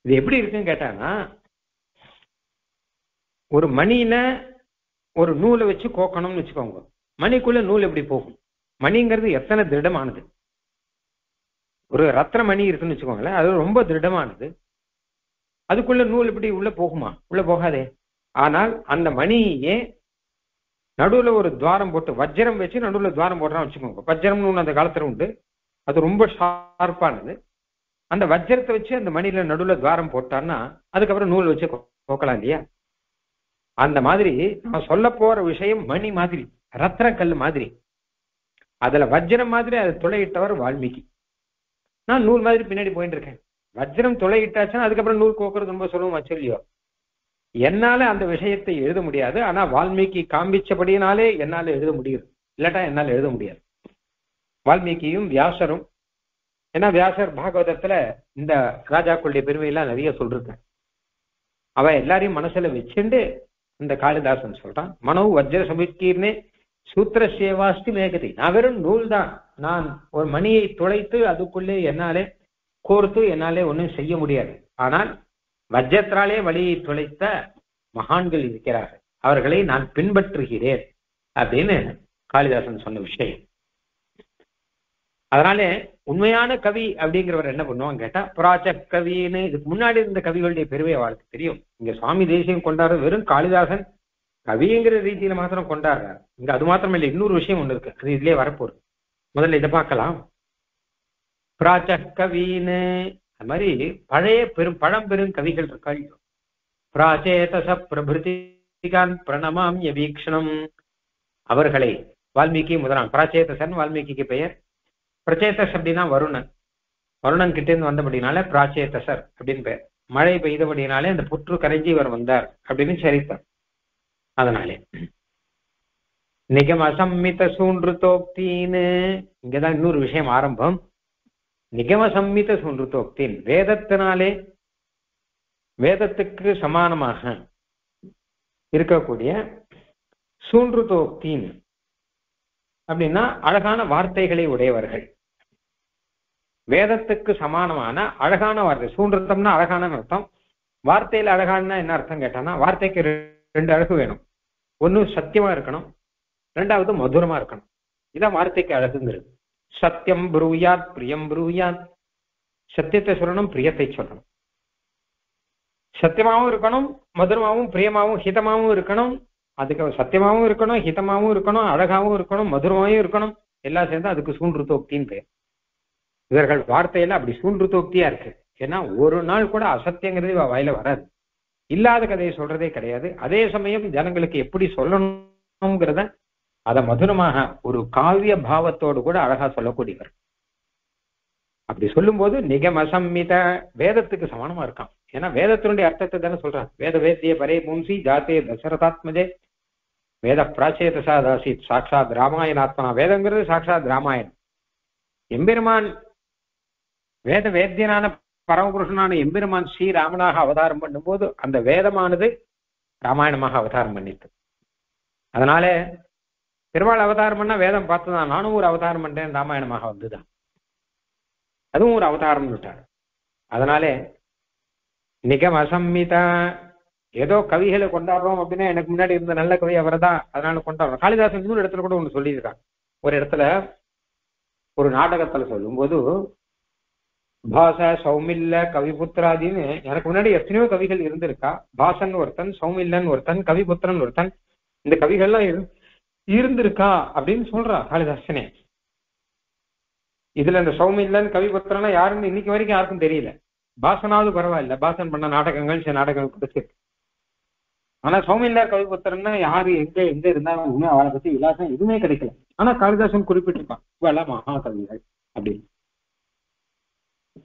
இது எப்படி இருக்குன்னு கேட்டானா ஒரு மணியில ஒரு நூலை வச்சு கோக்கணும்னு வச்சுக்கோங்க மணிக்குள்ள நூல் எப்படி போகும் மணிங்கிறது எத்தனை திருடமானது ஒரு ரத்னமணி இருக்குன்னு வச்சுக்கோங்களேன் அது ரொம்ப திருடமானது அதுக்குள்ள நூல் இப்படி உள்ள போகுமா உள்ள போகாதே ஆனால் அந்த மணியே நடுவில் ஒரு துவாரம் போட்டு வஜ்ரம் வச்சு நடுவில் துவாரம் போடுறான்னு வச்சுக்கோங்க வஜ்ரம்னு ஒன்று அந்த காலத்துல உண்டு அது ரொம்ப ஷார்ப்பானது அந்த வஜ்ரத்தை வச்சு அந்த மணியில நடுவில் துவாரம் போட்டான்னா அதுக்கப்புறம் நூல் வச்சு போக்கலாம் இல்லையா அந்த மாதிரி நான் சொல்ல போற விஷயம் மணி மாதிரி ரத்னக்கல் மாதிரி அதுல வஜ்ரம் மாதிரி அதை துளையிட்டவர் வால்மீகி நான் நூல் மாதிரி பின்னாடி போயிட்டு இருக்கேன் வஜ்ரம் துளையிட்டாச்சுன்னா அதுக்கப்புறம் நூல் கோக்குறது ரொம்ப சுலபமா சொல்லியோ என்னால அந்த விஷயத்தை எழுத முடியாது ஆனா வால்மீகி காண்பிச்சபடினாலே என்னால எழுத முடியும் இல்லட்டா என்னால எழுத முடியாது வால்மீகியும் வியாசரும் ஏன்னா வியாசர் பாகவதத்துல இந்த ராஜாக்களுடைய பெருமையெல்லாம் நிறைய சொல்றார் அவன் எல்லாரையும் மனசுல வச்சுண்டு இந்த காளிதாசன் சொல்றான் மனோ வஜ்ர சமுத்கீர்ணே சூத்திர சேவாஸ்தி மேகதி நான் வெறும் நூல் தான் நான் ஒரு மணியை துளைத்து அதுக்குள்ளே என்னாலே கோர்த்து என்னாலே ஒன்றும் செய்ய முடியாது ஆனால் வஜ்ரத்தாலே வழியை துளைத்த மகான்கள் இருக்கிறார்கள் அவர்களை நான் பின்பற்றுகிறேன் அப்படின்னு காளிதாசன் சொன்ன விஷயம் அதனால உண்மையான கவி அப்படிங்கிறவர் என்ன பண்ணுவாங்க கேட்டா புராச்ச கவின்னு இதுக்கு முன்னாடி இருந்த கவிகளுடைய பெருமையை அவருக்கு தெரியும். இங்க சுவாமி தேசியம் கொண்டாடுற வெறும் காளிதாசன் கவிங்கிற ரீதியில மாத்திரம் கொண்டாடுறாரு. இங்க அது மாத்திரம் இல்லை, இன்னொரு விஷயம் ஒண்ணு இருக்கு, அது இதுலயே வரப்போகுது. முதல்ல இதை பார்க்கலாம். புராச்ச கவின்னு அது மாதிரி பழைய பழம்பெரும் கவிகள் இருக்காள். பிராச்சேதச பிரபிருத்திகான் பிரணமாம்ய வீக்ஷணம், அவர்களை வால்மீகி முதலாம். பிராச்சேதசன் வால்மீகிக்கு பெயர், பிரச்சேதஸ் அப்படின்னா வருணன், வருணன் கிட்டேருந்து வந்தபடினால பிராச்சேதசர் அப்படின்னு பெயர். மழை பெய்தபடினாலே அந்த புற்று கரைஞ்சி இவர் வந்தார் அப்படின்னு சரித்தார். அதனாலே நிகம் அசம்மித சூன்று தோக்தின்னு இங்கதான் இன்னொரு விஷயம் ஆரம்பம். நிகம சம்மித சூன்று தோக்தின் வேதத்தினாலே வேதத்துக்கு சமானமாக இருக்கக்கூடிய சூன்று தோக்தின் அப்படின்னா அழகான வார்த்தைகளை உடையவர்கள், வேதத்துக்கு சமானமான அழகான வார்த்தை. சூன்றத்தம்னா அழகான அர்த்தம், வார்த்தையில அழகான என்ன அர்த்தம் கேட்டானா வார்த்தைக்கு ரெண்டு அழகு வேணும். ஒன்னு சத்தியமா இருக்கணும், ரெண்டாவது மதுரமா இருக்கணும். இதான் வார்த்தைக்கு அழகுங்கிறது. சத்தியம் புரூயாத் பிரியம் புரூயாத், சத்தியத்தை சொல்லணும் பிரியத்தை சொல்லணும். சத்தியமாவும் இருக்கணும், மதுரமாவும் பிரியமாவும் ஹிதமாவும் இருக்கணும். அதுக்கு சத்தியமாவும் இருக்கணும், ஹிதமாவும் இருக்கணும், அழகாவும் இருக்கணும், மதுரமாவும் இருக்கணும், எல்லாம் சேர்ந்து அதுக்கு சூன்று தோக்தின்னு பேர். இவர்கள் வார்த்தையில அப்படி சூன்று தோக்தியா இருக்கு. ஏன்னா ஒரு நாள் கூட அசத்தியங்கிறது வாயில வராது, இல்லாத கதையை சொல்றதே கிடையாது. அதே சமயம் ஜனங்களுக்கு எப்படி சொல்லணும்ங்கிறத அதை மதுரமாக ஒரு காவிய பாவத்தோடு கூட அழகா சொல்லக்கூடியவர். அப்படி சொல்லும் போது நிகமசம்மித வேதத்துக்கு சமானமா இருக்கான். ஏன்னா வேதத்தினுடைய அர்த்தத்தை தானே சொல்றான். வேத வேத்திய பரே பூம்சி ஜாத்தே தசரதாத்மஜே வேத பிராச்சேதசாதாசித் சாட்சாத் ராமாயணாத்மனா. வேதங்கிறது சாட்சாத் ராமாயணம். எம்பெருமான் வேத வேத்தியனான பரமபுருஷனான எம்பெருமான் ஸ்ரீராமனாக அவதாரம் பண்ணும்போது அந்த வேதமானது ராமாயணமாக அவதாரம் பண்ணிட்டு, அதனால பெருமாள் அவதாரம் பண்ணா வேதம் பார்த்துதான். நானும் ஒரு அவதாரம் பண்றேன், ராமாயணமாக வந்துதான், அதுவும் ஒரு அவதாரம் விட்டார். அதனாலே நிகமசம்மிதா, ஏதோ கவிகளை கொண்டாடுறோம் அப்படின்னா எனக்கு முன்னாடி இருந்த நல்ல கவி அவர் தான், அதனால கொண்டாடுறோம். காளிதாசன் இன்னொரு இடத்துல கூட ஒன்று சொல்லியிருக்காங்க. ஒரு இடத்துல ஒரு நாடகத்துல சொல்லும் போது பாச சௌமில்ல கவிபுத்திராதின்னு எனக்கு முன்னாடி எத்தனையோ கவிகள் இருந்திருக்கா. பாசன் ஒருத்தன், சௌமில்லன் ஒருத்தன், கவிபுத்திரன் ஒருத்தன், இந்த கவிகள்லாம் இருந்திருக்கா அப்படின்னு சொல்றா காளிதாசனே. இதுல இந்த சௌமில்லன் கவிபுத்திரனா யாருன்னு இன்னைக்கு வரைக்கும் யாருக்கும் தெரியல. பாசனாவது பரவாயில்ல, பாசன் பண்ண நாடகங்கள் சில நாடகங்கள் கொடுத்துருக்கு. ஆனா சௌமில்லார் கவிபுத்திரன்னா யாரு எங்க எங்க இருந்தாலும் ஒண்ணு அவளை பத்தி விலாசம் எதுவுமே கிடைக்கல. ஆனா காளிதாசன் குறிப்பிட்டிருப்பான் இவெல்லாம் மகா கவிகள் அப்படின்னு.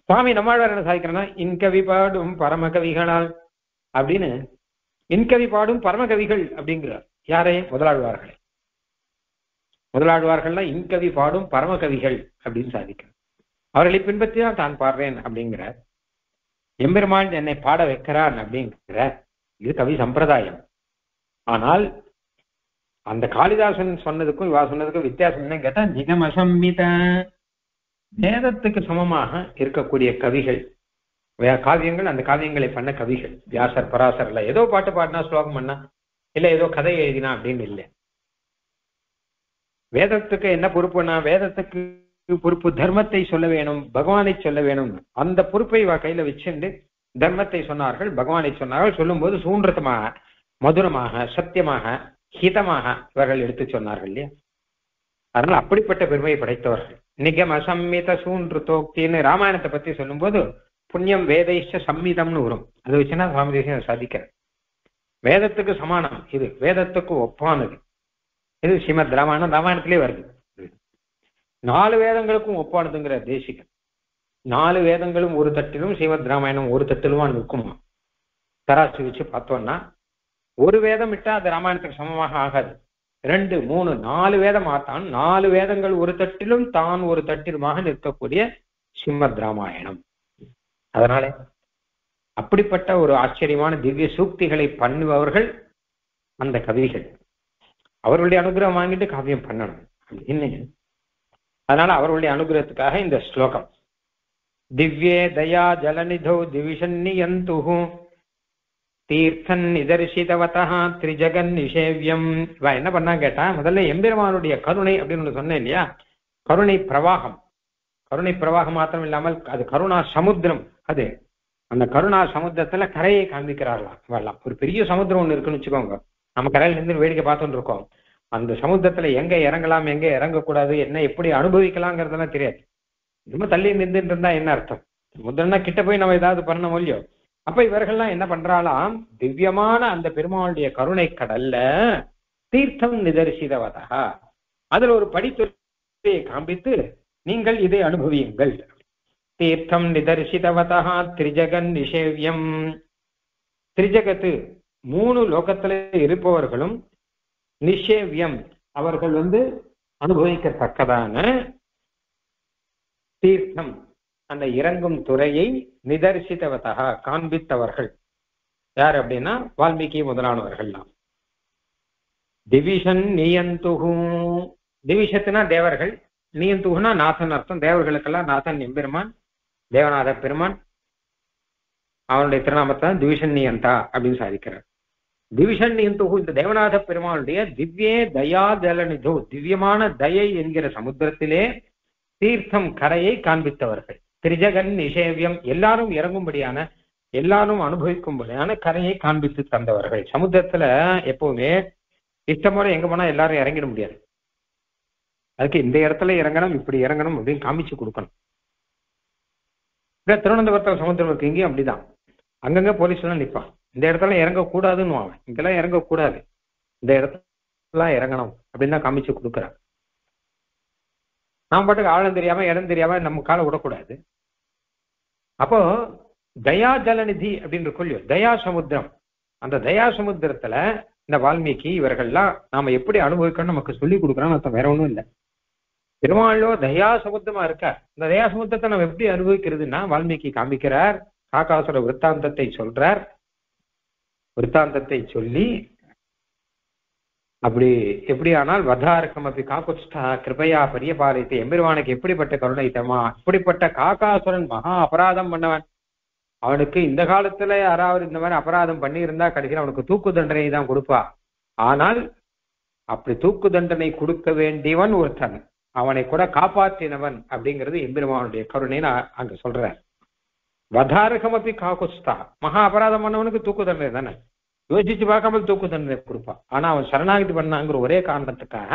சுவாமி நம்மாழ்வார் என்ன சாதிக்கிறேன்னா இன்கவி பாடும் பரம கவிகளால் அப்படின்னு, இன்கவி பாடும் பரம கவிகள் அப்படிங்கிறார். யாரே? முதலாழ்வார்களே. முதலாழ்வார்கள்னா இன்கவி பாடும் பரம கவிகள் அப்படின்னு சாதிக்கிறார். அவர்களை பின்பற்றி தான் தான் பாடுறேன் அப்படிங்கிறார். எம்பெருமான் என்னை பாட வைக்கிறான் அப்படிங்கிற இது கவி சம்பிரதாயம். ஆனால் அந்த காளிதாசன் சொன்னதுக்கும் இவா சொன்னதுக்கும் வித்தியாசம் என்ன கேட்டா நிகமசம்மித வேதத்துக்கு சமமாக இருக்கக்கூடிய கவிகள், காவியங்கள், அந்த காவியங்களை பண்ண கவிகள். வியாசர் பராசர் இல்ல ஏதோ பாட்டு பாடினா ஸ்லோகம் பண்ணா இல்ல ஏதோ கதை எழுதினா அப்படின்னு இல்லை. வேதத்துக்கு என்ன பொறுப்புனா வேதத்துக்கு பொறுப்பு தர்மத்தை சொல்ல வேணும், பகவானை சொல்ல வேணும். அந்த பொறுப்பை கையில வச்சுண்டு தர்மத்தை சொன்னார்கள், பகவானை சொன்னார்கள். சொல்லும் போது சூன்றத்தமாக, மதுரமாக, சத்தியமாக, ஹிதமாக இவர்கள் எடுத்து சொன்னார்கள் இல்லையா. அதனால அப்படிப்பட்ட பெருமையை படைத்தவர்கள். நிகம் அசம்மித சூன்று தோக்தின்னு ராமாயணத்தை பத்தி சொல்லும் போது புண்ணியம் வேதைஷ்ட சம்மிதம்னு வரும். அது வச்சுன்னா சுவாமி தேசியம் சாதிக்கிற வேதத்துக்கு சமானம், இது வேதத்துக்கு ஒப்பானது. இது ஸ்ரீமத் ராமாயணம், ராமாயணத்திலே வருது. 4 வேதங்களுக்கும் ஒப்பானதுங்கிற தேசிகன். 4 வேதங்களும் ஒரு தட்டிலும் ஸ்ரீமத் ராமாயணம் ஒரு தட்டிலுமா நிற்குமா? தராசி வச்சு பார்த்தோம்னா ஒரு வேதம் விட்டா அது ராமாயணத்துக்கு சமமாக ஆகாது. 2, 3, 4 வேதம் ஆத்தான். 4 வேதங்கள் ஒரு தட்டிலும் தான் ஒரு தட்டிலுமாக நிற்கக்கூடிய ஸ்ரீமத் ராமாயணம். அதனால அப்படிப்பட்ட ஒரு ஆச்சரியமான திவ்ய சூக்திகளை பண்ணுபவர்கள் அந்த கவிகள். அவர்களுடைய அனுகிரகம் வாங்கிட்டு காவியம் பண்ணணும் அப்படின்னு. அதனால அவர்களுடைய அனுகிரகத்துக்காக இந்த ஸ்லோகம் திவ்யே தயா ஜலநிதோ திவிஷன்னியந்து தீர்த்தன் நிதர்சிதவதா திரிஜகன் நிஷேவ்யம். இவ என்ன பண்ணா கேட்டா முதல்ல எம்பெருமானுடைய கருணை அப்படின்னு ஒண்ணு சொன்னேன் இல்லையா, கருணை பிரவாகம். करुणै प्रवाह मात्रम करुणा समुद्रम अदे अंद करुणा समुद्रத்துல கரையை காண்பிக்கிறார்களாம் வரலாம் ஒரு பெரிய சமுத்திரம் ஒன்னு இருக்குன்னு வெச்சுக்கோங்க நம்ம கரையில இருந்து வேடிக்கை பார்த்துட்டு இருக்கோம் அந்த சமுத்திரத்துல எங்க இறங்கலாம் எங்க இறங்க கூடாது என்ன எப்படி அனுபவிக்கலாம்ங்கறதெல்லாம் தெரியாது ரொம்ப தள்ளி நின்னுட்டு இருந்தா என்ன அர்த்தம் முதல்ல கிட்ட போய் நாம ஏதாவது பண்ண முடியல அப்ப இவர்கள்லாம் என்ன பண்றாளாம் திவ்யமான அந்த பெருமாளுடைய கருணை கடல்ல தீர்த்தம் நிதர்சிதவதா அதுல ஒரு படித்துறையை காண்பித்து நீங்கள் இதை அனுபவியுங்கள் तीर्थं निदर्शितवतः त्रिजगन् निषेव्यं त्रिजगत् मूणु लोकत्तले इरुपवर्गलुम निषेव्यं अवर्गल वंदु अनुभविक्कतक्कदान तीर्थं अंद इरंगुम तुरैयै निदर्शितवतः कान्बित्तवर्गल यार अप्पडिना वाल्मीकि मुदलानवर्गल दिविशं नियन्तुः दिविशत्ना देवर्गल नियन्तुना नाथन अर्थम देवर्गलुक्कल्लाम नाथन एम्बेरुमान देवनाथ பெருமான் அவருடைய திருநாமத்தை திவிஷன்யந்தா அப்படினு சாதிக்கிறார் திவிஷன்யந்தோ இந்த தேவநாத பெருமாளுடைய திவ்ய தயாதலநிதோ திவ்யமான தயை என்கிற சமுத்திரத்திலே தீர்த்தம் கரையை காண்பித்தவர்கள் திரிஜகன் நிஷேவ்யம் எல்லாரும் இறங்கும்படியான எல்லாரும் அனுபவிக்கும்படியான கரையை காண்பித்து தந்தவர்கள் சமுத்திரத்துல எப்பவுமே இஷ்டமோட எங்க போனா எல்லாரும் இறங்கிட முடியாது அதுக்கு இந்த இடத்துல இறங்கணும் இப்படி இறங்கணும் அப்படினு காமிச்சு கொடுக்கணும் திருவனந்தபுரத்தில் சமுத்திரம் இருக்கு இங்கேயும் அப்படிதான் அங்கங்க போலீஸ் எல்லாம் நிற்பான் இந்த இடத்துல இறங்கக்கூடாதுன்னு அவன் இங்கெல்லாம் இறங்கக்கூடாது இந்த இடத்துல இறங்கணும் அப்படின்னு தான் காமிச்சு கொடுக்குறான் நாம் பாட்டுக்கு ஆழம் தெரியாம இடம் தெரியாம நம்ம காலை விடக்கூடாது அப்போ தயா ஜலநிதி அப்படின்னு சொல்லியோ தயா சமுத்திரம் அந்த தயா சமுத்திரத்துல இந்த வால்மீகி இவர்கள்லாம் நாம எப்படி அனுபவிக்கணும் நமக்கு சொல்லி கொடுக்குறான்னு அர்த்தம் வேற ஒன்றும் இல்லை பெருமாளோ தயா சமுத்திரமா இருக்கார் இந்த தயா சமுத்திரத்தை நம்ம எப்படி அனுபவிக்கிறதுன்னா வால்மீகி காமிக்கிறார் காகாசுர விற்த்தாந்தத்தை சொல்றார் விற்த்தாந்தத்தை சொல்லி அப்படி எப்படியானால் வதார்க்கம் அப்படி காக்குஷ்டா கிருபையா பரியபாலித்து எம்பெருமானுக்கு எப்படிப்பட்ட கருணை தமா இப்படிப்பட்ட காகாசுரன் மகா அபராதம் பண்ணவன் அவனுக்கு இந்த காலத்துல யாராவது இந்த மாதிரி அபராதம் பண்ணி இருந்தா கடைசியில் அவனுக்கு தூக்கு தண்டனை தான் கொடுப்பா ஆனால் அப்படி தூக்கு தண்டனை கொடுக்க வேண்டியவன் ஒருத்தன் அவனை கூட காப்பாற்றினவன் அப்படிங்கிறது எம்பெருமானுடைய கருணைன்னு அங்க சொல்ற வதாரகம் அப்படி காக்குஸ்தா மகா அபராதம் பண்ணவனுக்கு தூக்கு தண்டனை தானே யோசிச்சு பார்க்காம தூக்கு தண்டனை கொடுப்பான் ஆனா அவன் சரணாகிட்டு பண்ணாங்கிற ஒரே காரணத்துக்காக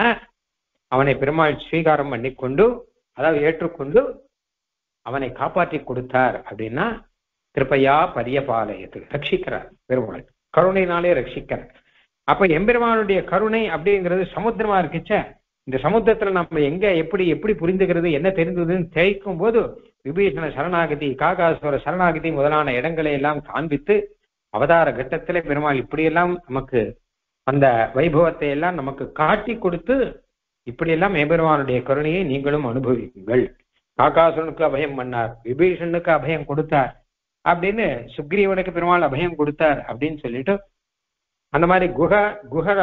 அவனை பெருமாள் ஸ்வீகாரம் பண்ணி கொண்டு அதாவது ஏற்றுக்கொண்டு அவனை காப்பாற்றி கொடுத்தார் அப்படின்னா கிருபையா பரியபாலயத்து ரட்சிக்கிறார் பெருமாள் கருணைனாலே ரட்சிக்கிறார் அப்ப எம்பெருமானுடைய கருணை அப்படிங்கிறது சமுத்திரமா இருக்குச்சே இந்த சமுத்திரத்துல நம்ம எங்க எப்படி எப்படி புரிந்துகிறது என்ன தெரிந்ததுன்னு தேய்க்கும் போது விபீஷண சரணாகதி காகாசுவர சரணாகதி முதலான இடங்களை எல்லாம் காண்பித்து அவதார கட்டத்திலே பெருமாள் இப்படியெல்லாம் நமக்கு அந்த வைபவத்தை எல்லாம் நமக்கு காட்டி கொடுத்து இப்படியெல்லாம் எம்பெருமானுடைய கருணையை நீங்களும் அனுபவிக்குங்கள் காகாசுரனுக்கு அபயம் பண்ணார் விபீஷனுக்கு அபயம் கொடுத்தார் அப்படின்னு சுக்ரீவனுக்கு பெருமாள் அபயம் கொடுத்தார் அப்படின்னு சொல்லிட்டு அந்த மாதிரி குஹ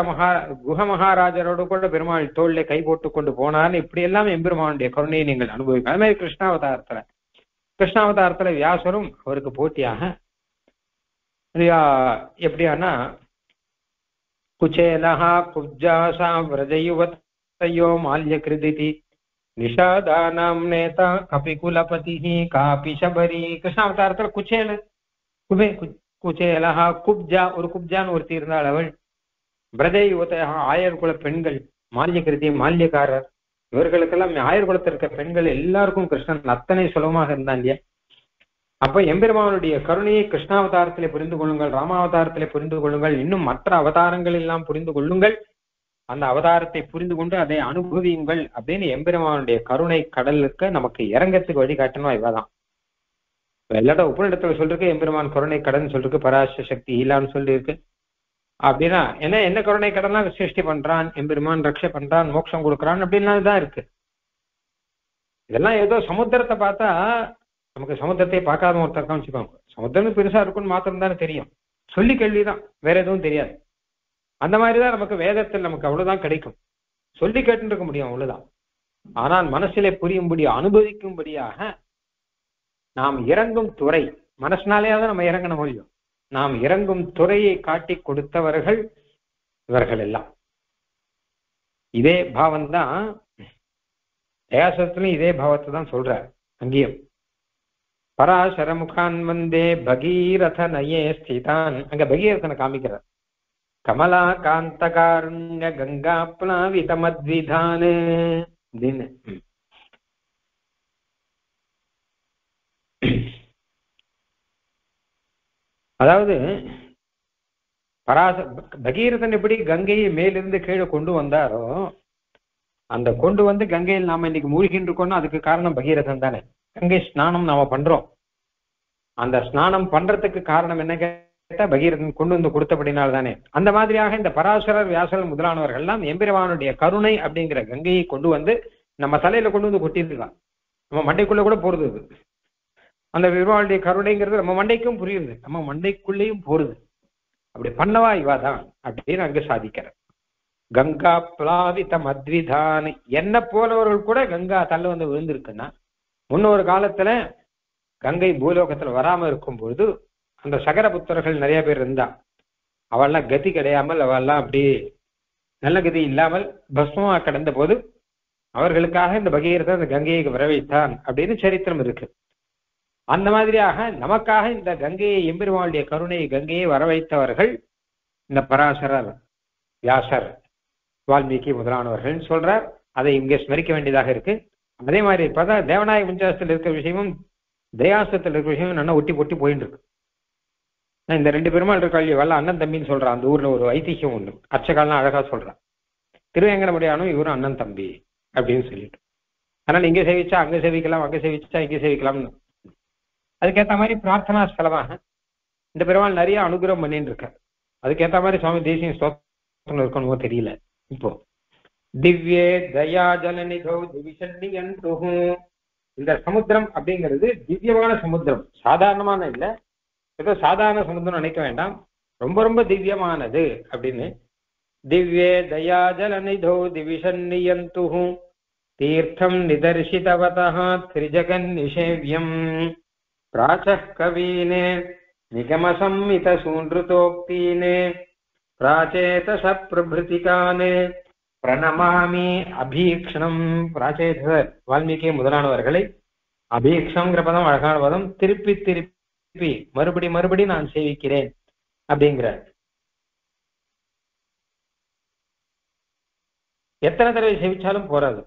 மகாராஜரோடு கூட பெருமாள் தோல்லை கை போட்டு கொண்டு போனார்னு இப்படி எல்லாம் எம்பெருமானுடைய கருணையை நீங்கள் அனுபவிக்கும் அது மாதிரி கிருஷ்ணாவதாரத்துல வியாசரும் அவருக்கு போட்டியாக எப்படியானா குச்சேலஹா குப்ஜாசா விரஜயுவத்தையோ மால்ய கிருதிதி நிஷாதானாம் நேதா கபிகுலபதி காபி சபரி கிருஷ்ணாவதாரத்துல குச்சேலஹா குப்ஜா ஒரு குப்ஜான்னு ஒருத்தி இருந்தாள் அவள் பிரஜயுவத ஆயர் குல பெண்கள் மால்ய கிருதி மால்யக்காரர் இவர்களுக்கெல்லாம் ஆயர் குலத்தில் இருக்க பெண்கள் எல்லாருக்கும் கிருஷ்ணன் அத்தனை சுலபமாக இருந்தான் இல்லையா அப்ப எம்பெருமானுடைய கருணையை கிருஷ்ணாவதாரத்திலே புரிந்து கொள்ளுங்கள் ராமாவதாரத்திலே புரிந்து கொள்ளுங்கள் இன்னும் மற்ற அவதாரங்கள் எல்லாம் புரிந்து கொள்ளுங்கள் அந்த அவதாரத்தை புரிந்து கொண்டு அதை அனுபவியுங்கள் அப்படின்னு எம்பெருமானுடைய கருணை கடலுக்கு நமக்கு இறங்கத்துக்கு வழிகாட்டணும் இவதான் எல்லாரும் ஒப்புற இடத்துல சொல்லிருக்கு எம்பெருமான் கருணை கடன் சொல்லிருக்கு பராசர சக்தி இல்லான்னு சொல்லியிருக்கு அப்படின்னா ஏன்னா என்ன கருணை கடனா சிருஷ்டி பண்றான் எம்பெருமான் ரட்சை பண்றான் மோட்சம் கொடுக்குறான் அப்படின்லாம் தான் இருக்கு இதெல்லாம் ஏதோ சமுத்திரத்தை பார்த்தா நமக்கு சமுத்திரத்தை பார்க்காத ஒருத்தர் தான் வச்சுக்கோங்க சமுத்திரம் பெருசா இருக்குன்னு மாத்திரம் தானே தெரியும் சொல்லி கேள்விதான் வேற எதுவும் தெரியாது அந்த மாதிரிதான் நமக்கு வேதத்தில் நமக்கு அவ்வளவுதான் கிடைக்கும் சொல்லி கேட்டுன்னு இருக்க முடியும் அவ்வளவுதான் ஆனால் மனசிலே புரியும்படி அனுபவிக்கும்படியாக நாம் இறங்கும் துறை மனசுனாலேயாவது நம்ம இறங்கணும் முடியும் நாம் இறங்கும் துறையை காட்டி கொடுத்தவர்கள் இவர்கள் எல்லாம் இதே பாவம் தான் தயாசத்திலும் இதே பாவத்தை தான் சொல்றார் अङ्गीयम् पराशरमुखान् वन्दे भगीरथनये स्थितान् अङ्ग भगीरथन कामिकर कमलाकान्तकारुण्य गङ्गाप्लावितमद्विधान् दिन அதாவது பகீரதன் எப்படி கங்கையை மேலிருந்து கீழே கொண்டு வந்தாரோ அந்த கொண்டு வந்து கங்கையில் நாம இன்னைக்கு மூழ்கின்னு இருக்கோம்னா அதுக்கு காரணம் பகீரதன் தானே. கங்கை ஸ்நானம் நாம பண்றோம். அந்த ஸ்நானம் பண்றதுக்கு காரணம் என்ன கேட்டா பகீரதன் கொண்டு வந்து கொடுத்தபடினால் தானே. அந்த மாதிரியாக இந்த பராசரர் வியாசர் முதலானவர்கள் எல்லாம் எம்பெருமானுடைய கருணை அப்படிங்கிற கங்கையை கொண்டு வந்து நம்ம தலையில கொண்டு வந்து கொட்டிருக்கலாம். நம்ம மண்டைக்குள்ள கூட போறது அது. அந்த பெருமாளுடைய கருணைங்கிறது நம்ம மண்டைக்கும் புரியுது, நம்ம மண்டைக்குள்ளேயும் போறது. அப்படி பண்ணவா இவாதான் அப்படின்னு அங்கு சாதிக்கிற கங்கா பிளாவிதம் அத்விதானி என்ன போலவர்கள் கூட கங்கா தள்ள வந்து விழுந்திருக்குன்னா முன்னொரு காலத்துல கங்கை பூலோகத்துல வராம இருக்கும் பொழுது அந்த சகரபுத்தர்கள் நிறைய பேர் இருந்தா அவெல்லாம் கதி கிடையாமல் அவெல்லாம் அப்படி நல்ல கதி இல்லாமல் பஸ்மமா கடந்த போது அவர்களுக்காக இந்த பகீரதன் அந்த கங்கையை வரவைத்தான் அப்படின்னு சரித்திரம் இருக்கு. அந்த மாதிரியாக நமக்காக இந்த கங்கையை எம்பெருமாளுடைய கருணையை கங்கையை வரவைத்தவர்கள் இந்த பராசரர் வியாசர் வால்மீகி முதலானவர்கள் சொல்றார். அதை இங்கே ஸ்மரிக்க வேண்டியதாக இருக்கு. அதே மாதிரி பார்த்தா தேவநாய பஞ்சாசத்தில் இருக்கிற விஷயமும் தயாசத்தில் இருக்கிற விஷயமும் நல்லா ஒட்டி போட்டி போயிட்டு இருக்கு. இந்த ரெண்டு பெருமாள் இருக்காள் வரலாம் அண்ணன் தம்பின்னு சொல்றான். அந்த ஊர்ல ஒரு ஐதிஹ்யம் ஒன்று அர்ச்சகால்லாம் அழகா சொல்றான். திருவேங்கடமுடியானும் இவரும் அண்ணன் தம்பி அப்படின்னு சொல்லிட்டு அதனால இங்கே சேவிச்சா அங்கே சேவிக்கலாம், அங்கே சேவிச்சா இங்கே சேவிக்கலாம்னு அதுக்கேற்ற மாதிரி பிரார்த்தனா ஸ்தலமாக இந்த பெருமாள் நிறைய அனுகிரகம் பண்ணிட்டு இருக்க. அதுக்கேற்ற மாதிரி சுவாமி தேசிய ஸ்தோத்திரம் இருக்கணுமோ தெரியல. இப்போ திவ்யே தயா ஜலநிதோ திவிஷன்னியன் இந்த சமுத்திரம் அப்படிங்கிறது திவ்யமான சமுத்திரம், சாதாரணமான இல்லை. ஏதோ சாதாரண சமுத்திரம் நினைக்க வேண்டாம், ரொம்ப ரொம்ப திவ்யமானது அப்படின்னு திவ்யே தயா ஜலநிதோ திவிஷன்னியன் தீர்த்தம் நிதர்சிதவதா திரிஜகன் நிஷேவியம் प्राचः कवीने निगमसंमित सूनृतोक्तीने प्राचेतस प्रभृतिकाने प्रणमामि अभीक्षणं प्राचेतस वाल्मीकि मुदलानवर्गले अभीक्षणंग्र पदम अழகான பதம் திருப்பி திருப்பி மறுபடி மறுபடி நான் சேவிக்கிறேன் அப்படிங்கிறார். எத்தனை தடவை சேவிச்சாலும் போறாது.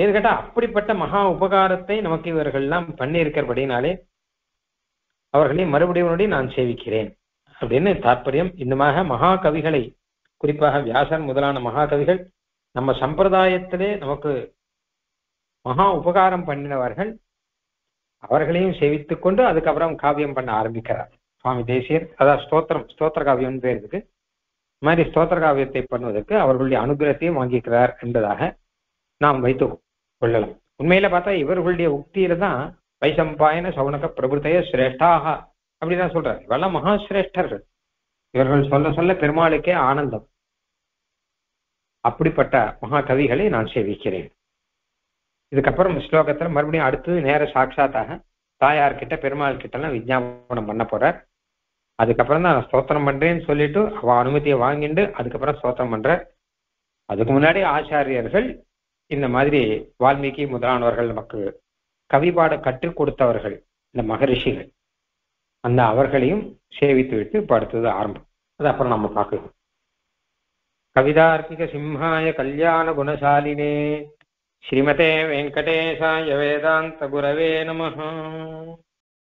ஏன்னு கேட்டா அப்படிப்பட்ட மகா உபகாரத்தை நமக்கு இவர்கள்லாம் பண்ணி இருக்கிறபடினாலே அவர்களை மறுபடியும் நான் சேவிக்கிறேன் அப்படின்னு தாற்பயம். இந்த மகா கவிகளை குறிப்பாக வியாசர் முதலான மகா கவிகள் நம்ம சம்பிரதாயத்திலே நமக்கு மகா உபகாரம் பண்ணினவர்கள். அவர்களையும் சேவித்துக் கொண்டு அதுக்கப்புறம் காவியம் பண்ண ஆரம்பிக்கிறார் சுவாமி தேசியர். அதாவது ஸ்தோத்திர காவியம் பேர் இருக்கு. இந்த மாதிரி ஸ்தோத்திர காவியத்தை பண்ணுவதற்கு அவர்களுடைய அனுகிரகத்தையும் வாங்கிக்கிறார் என்பதாக நாம் வைத்துக் கொள்ளலாம். உண்மையில பார்த்தா இவர்களுடைய உக்தியில தான் வைசம்பாயன சவுனக பிரபுத்தைய சிரேஷ்டாக அப்படிதான் சொல்றாரு. இவெல்லாம் மகா சிரேஷ்டர்கள். இவர்கள் சொல்ல சொல்ல பெருமாளுக்கே ஆனந்தம். அப்படிப்பட்ட மகா கவிகளை நான் சேவிக்கிறேன். இதுக்கப்புறம் ஸ்லோகத்துல மறுபடியும் அடுத்தது நேர சாட்சாத்தாக தாயார்கிட்ட பெருமாள் கிட்ட எல்லாம் விஞ்ஞாபனம் பண்ண போறார். அதுக்கப்புறம் தான் நான் ஸ்தோத்திரம் பண்றேன்னு சொல்லிட்டு அவ அனுமதியை வாங்கிட்டு அதுக்கப்புறம் ஸ்தோத்திரம் பண்ற. அதுக்கு முன்னாடி ஆச்சாரியர்கள் இந்த மாதிரி வால்மீகி முதலானவர்கள் நமக்கு கவிபாட கற்றுக் கொடுத்தவர்கள் இந்த மகரிஷிகள் அந்த அவர்களையும் சேவித்து விட்டு படுத்தது ஆரம்பம். அது அப்புறம் நம்ம பார்க்கலாம். கவிதார்க்கிக சிம்ஹாய கல்யாண குணசாலினே ஸ்ரீமதே வெங்கடேசாய வேதாந்த குரவே நமஹ.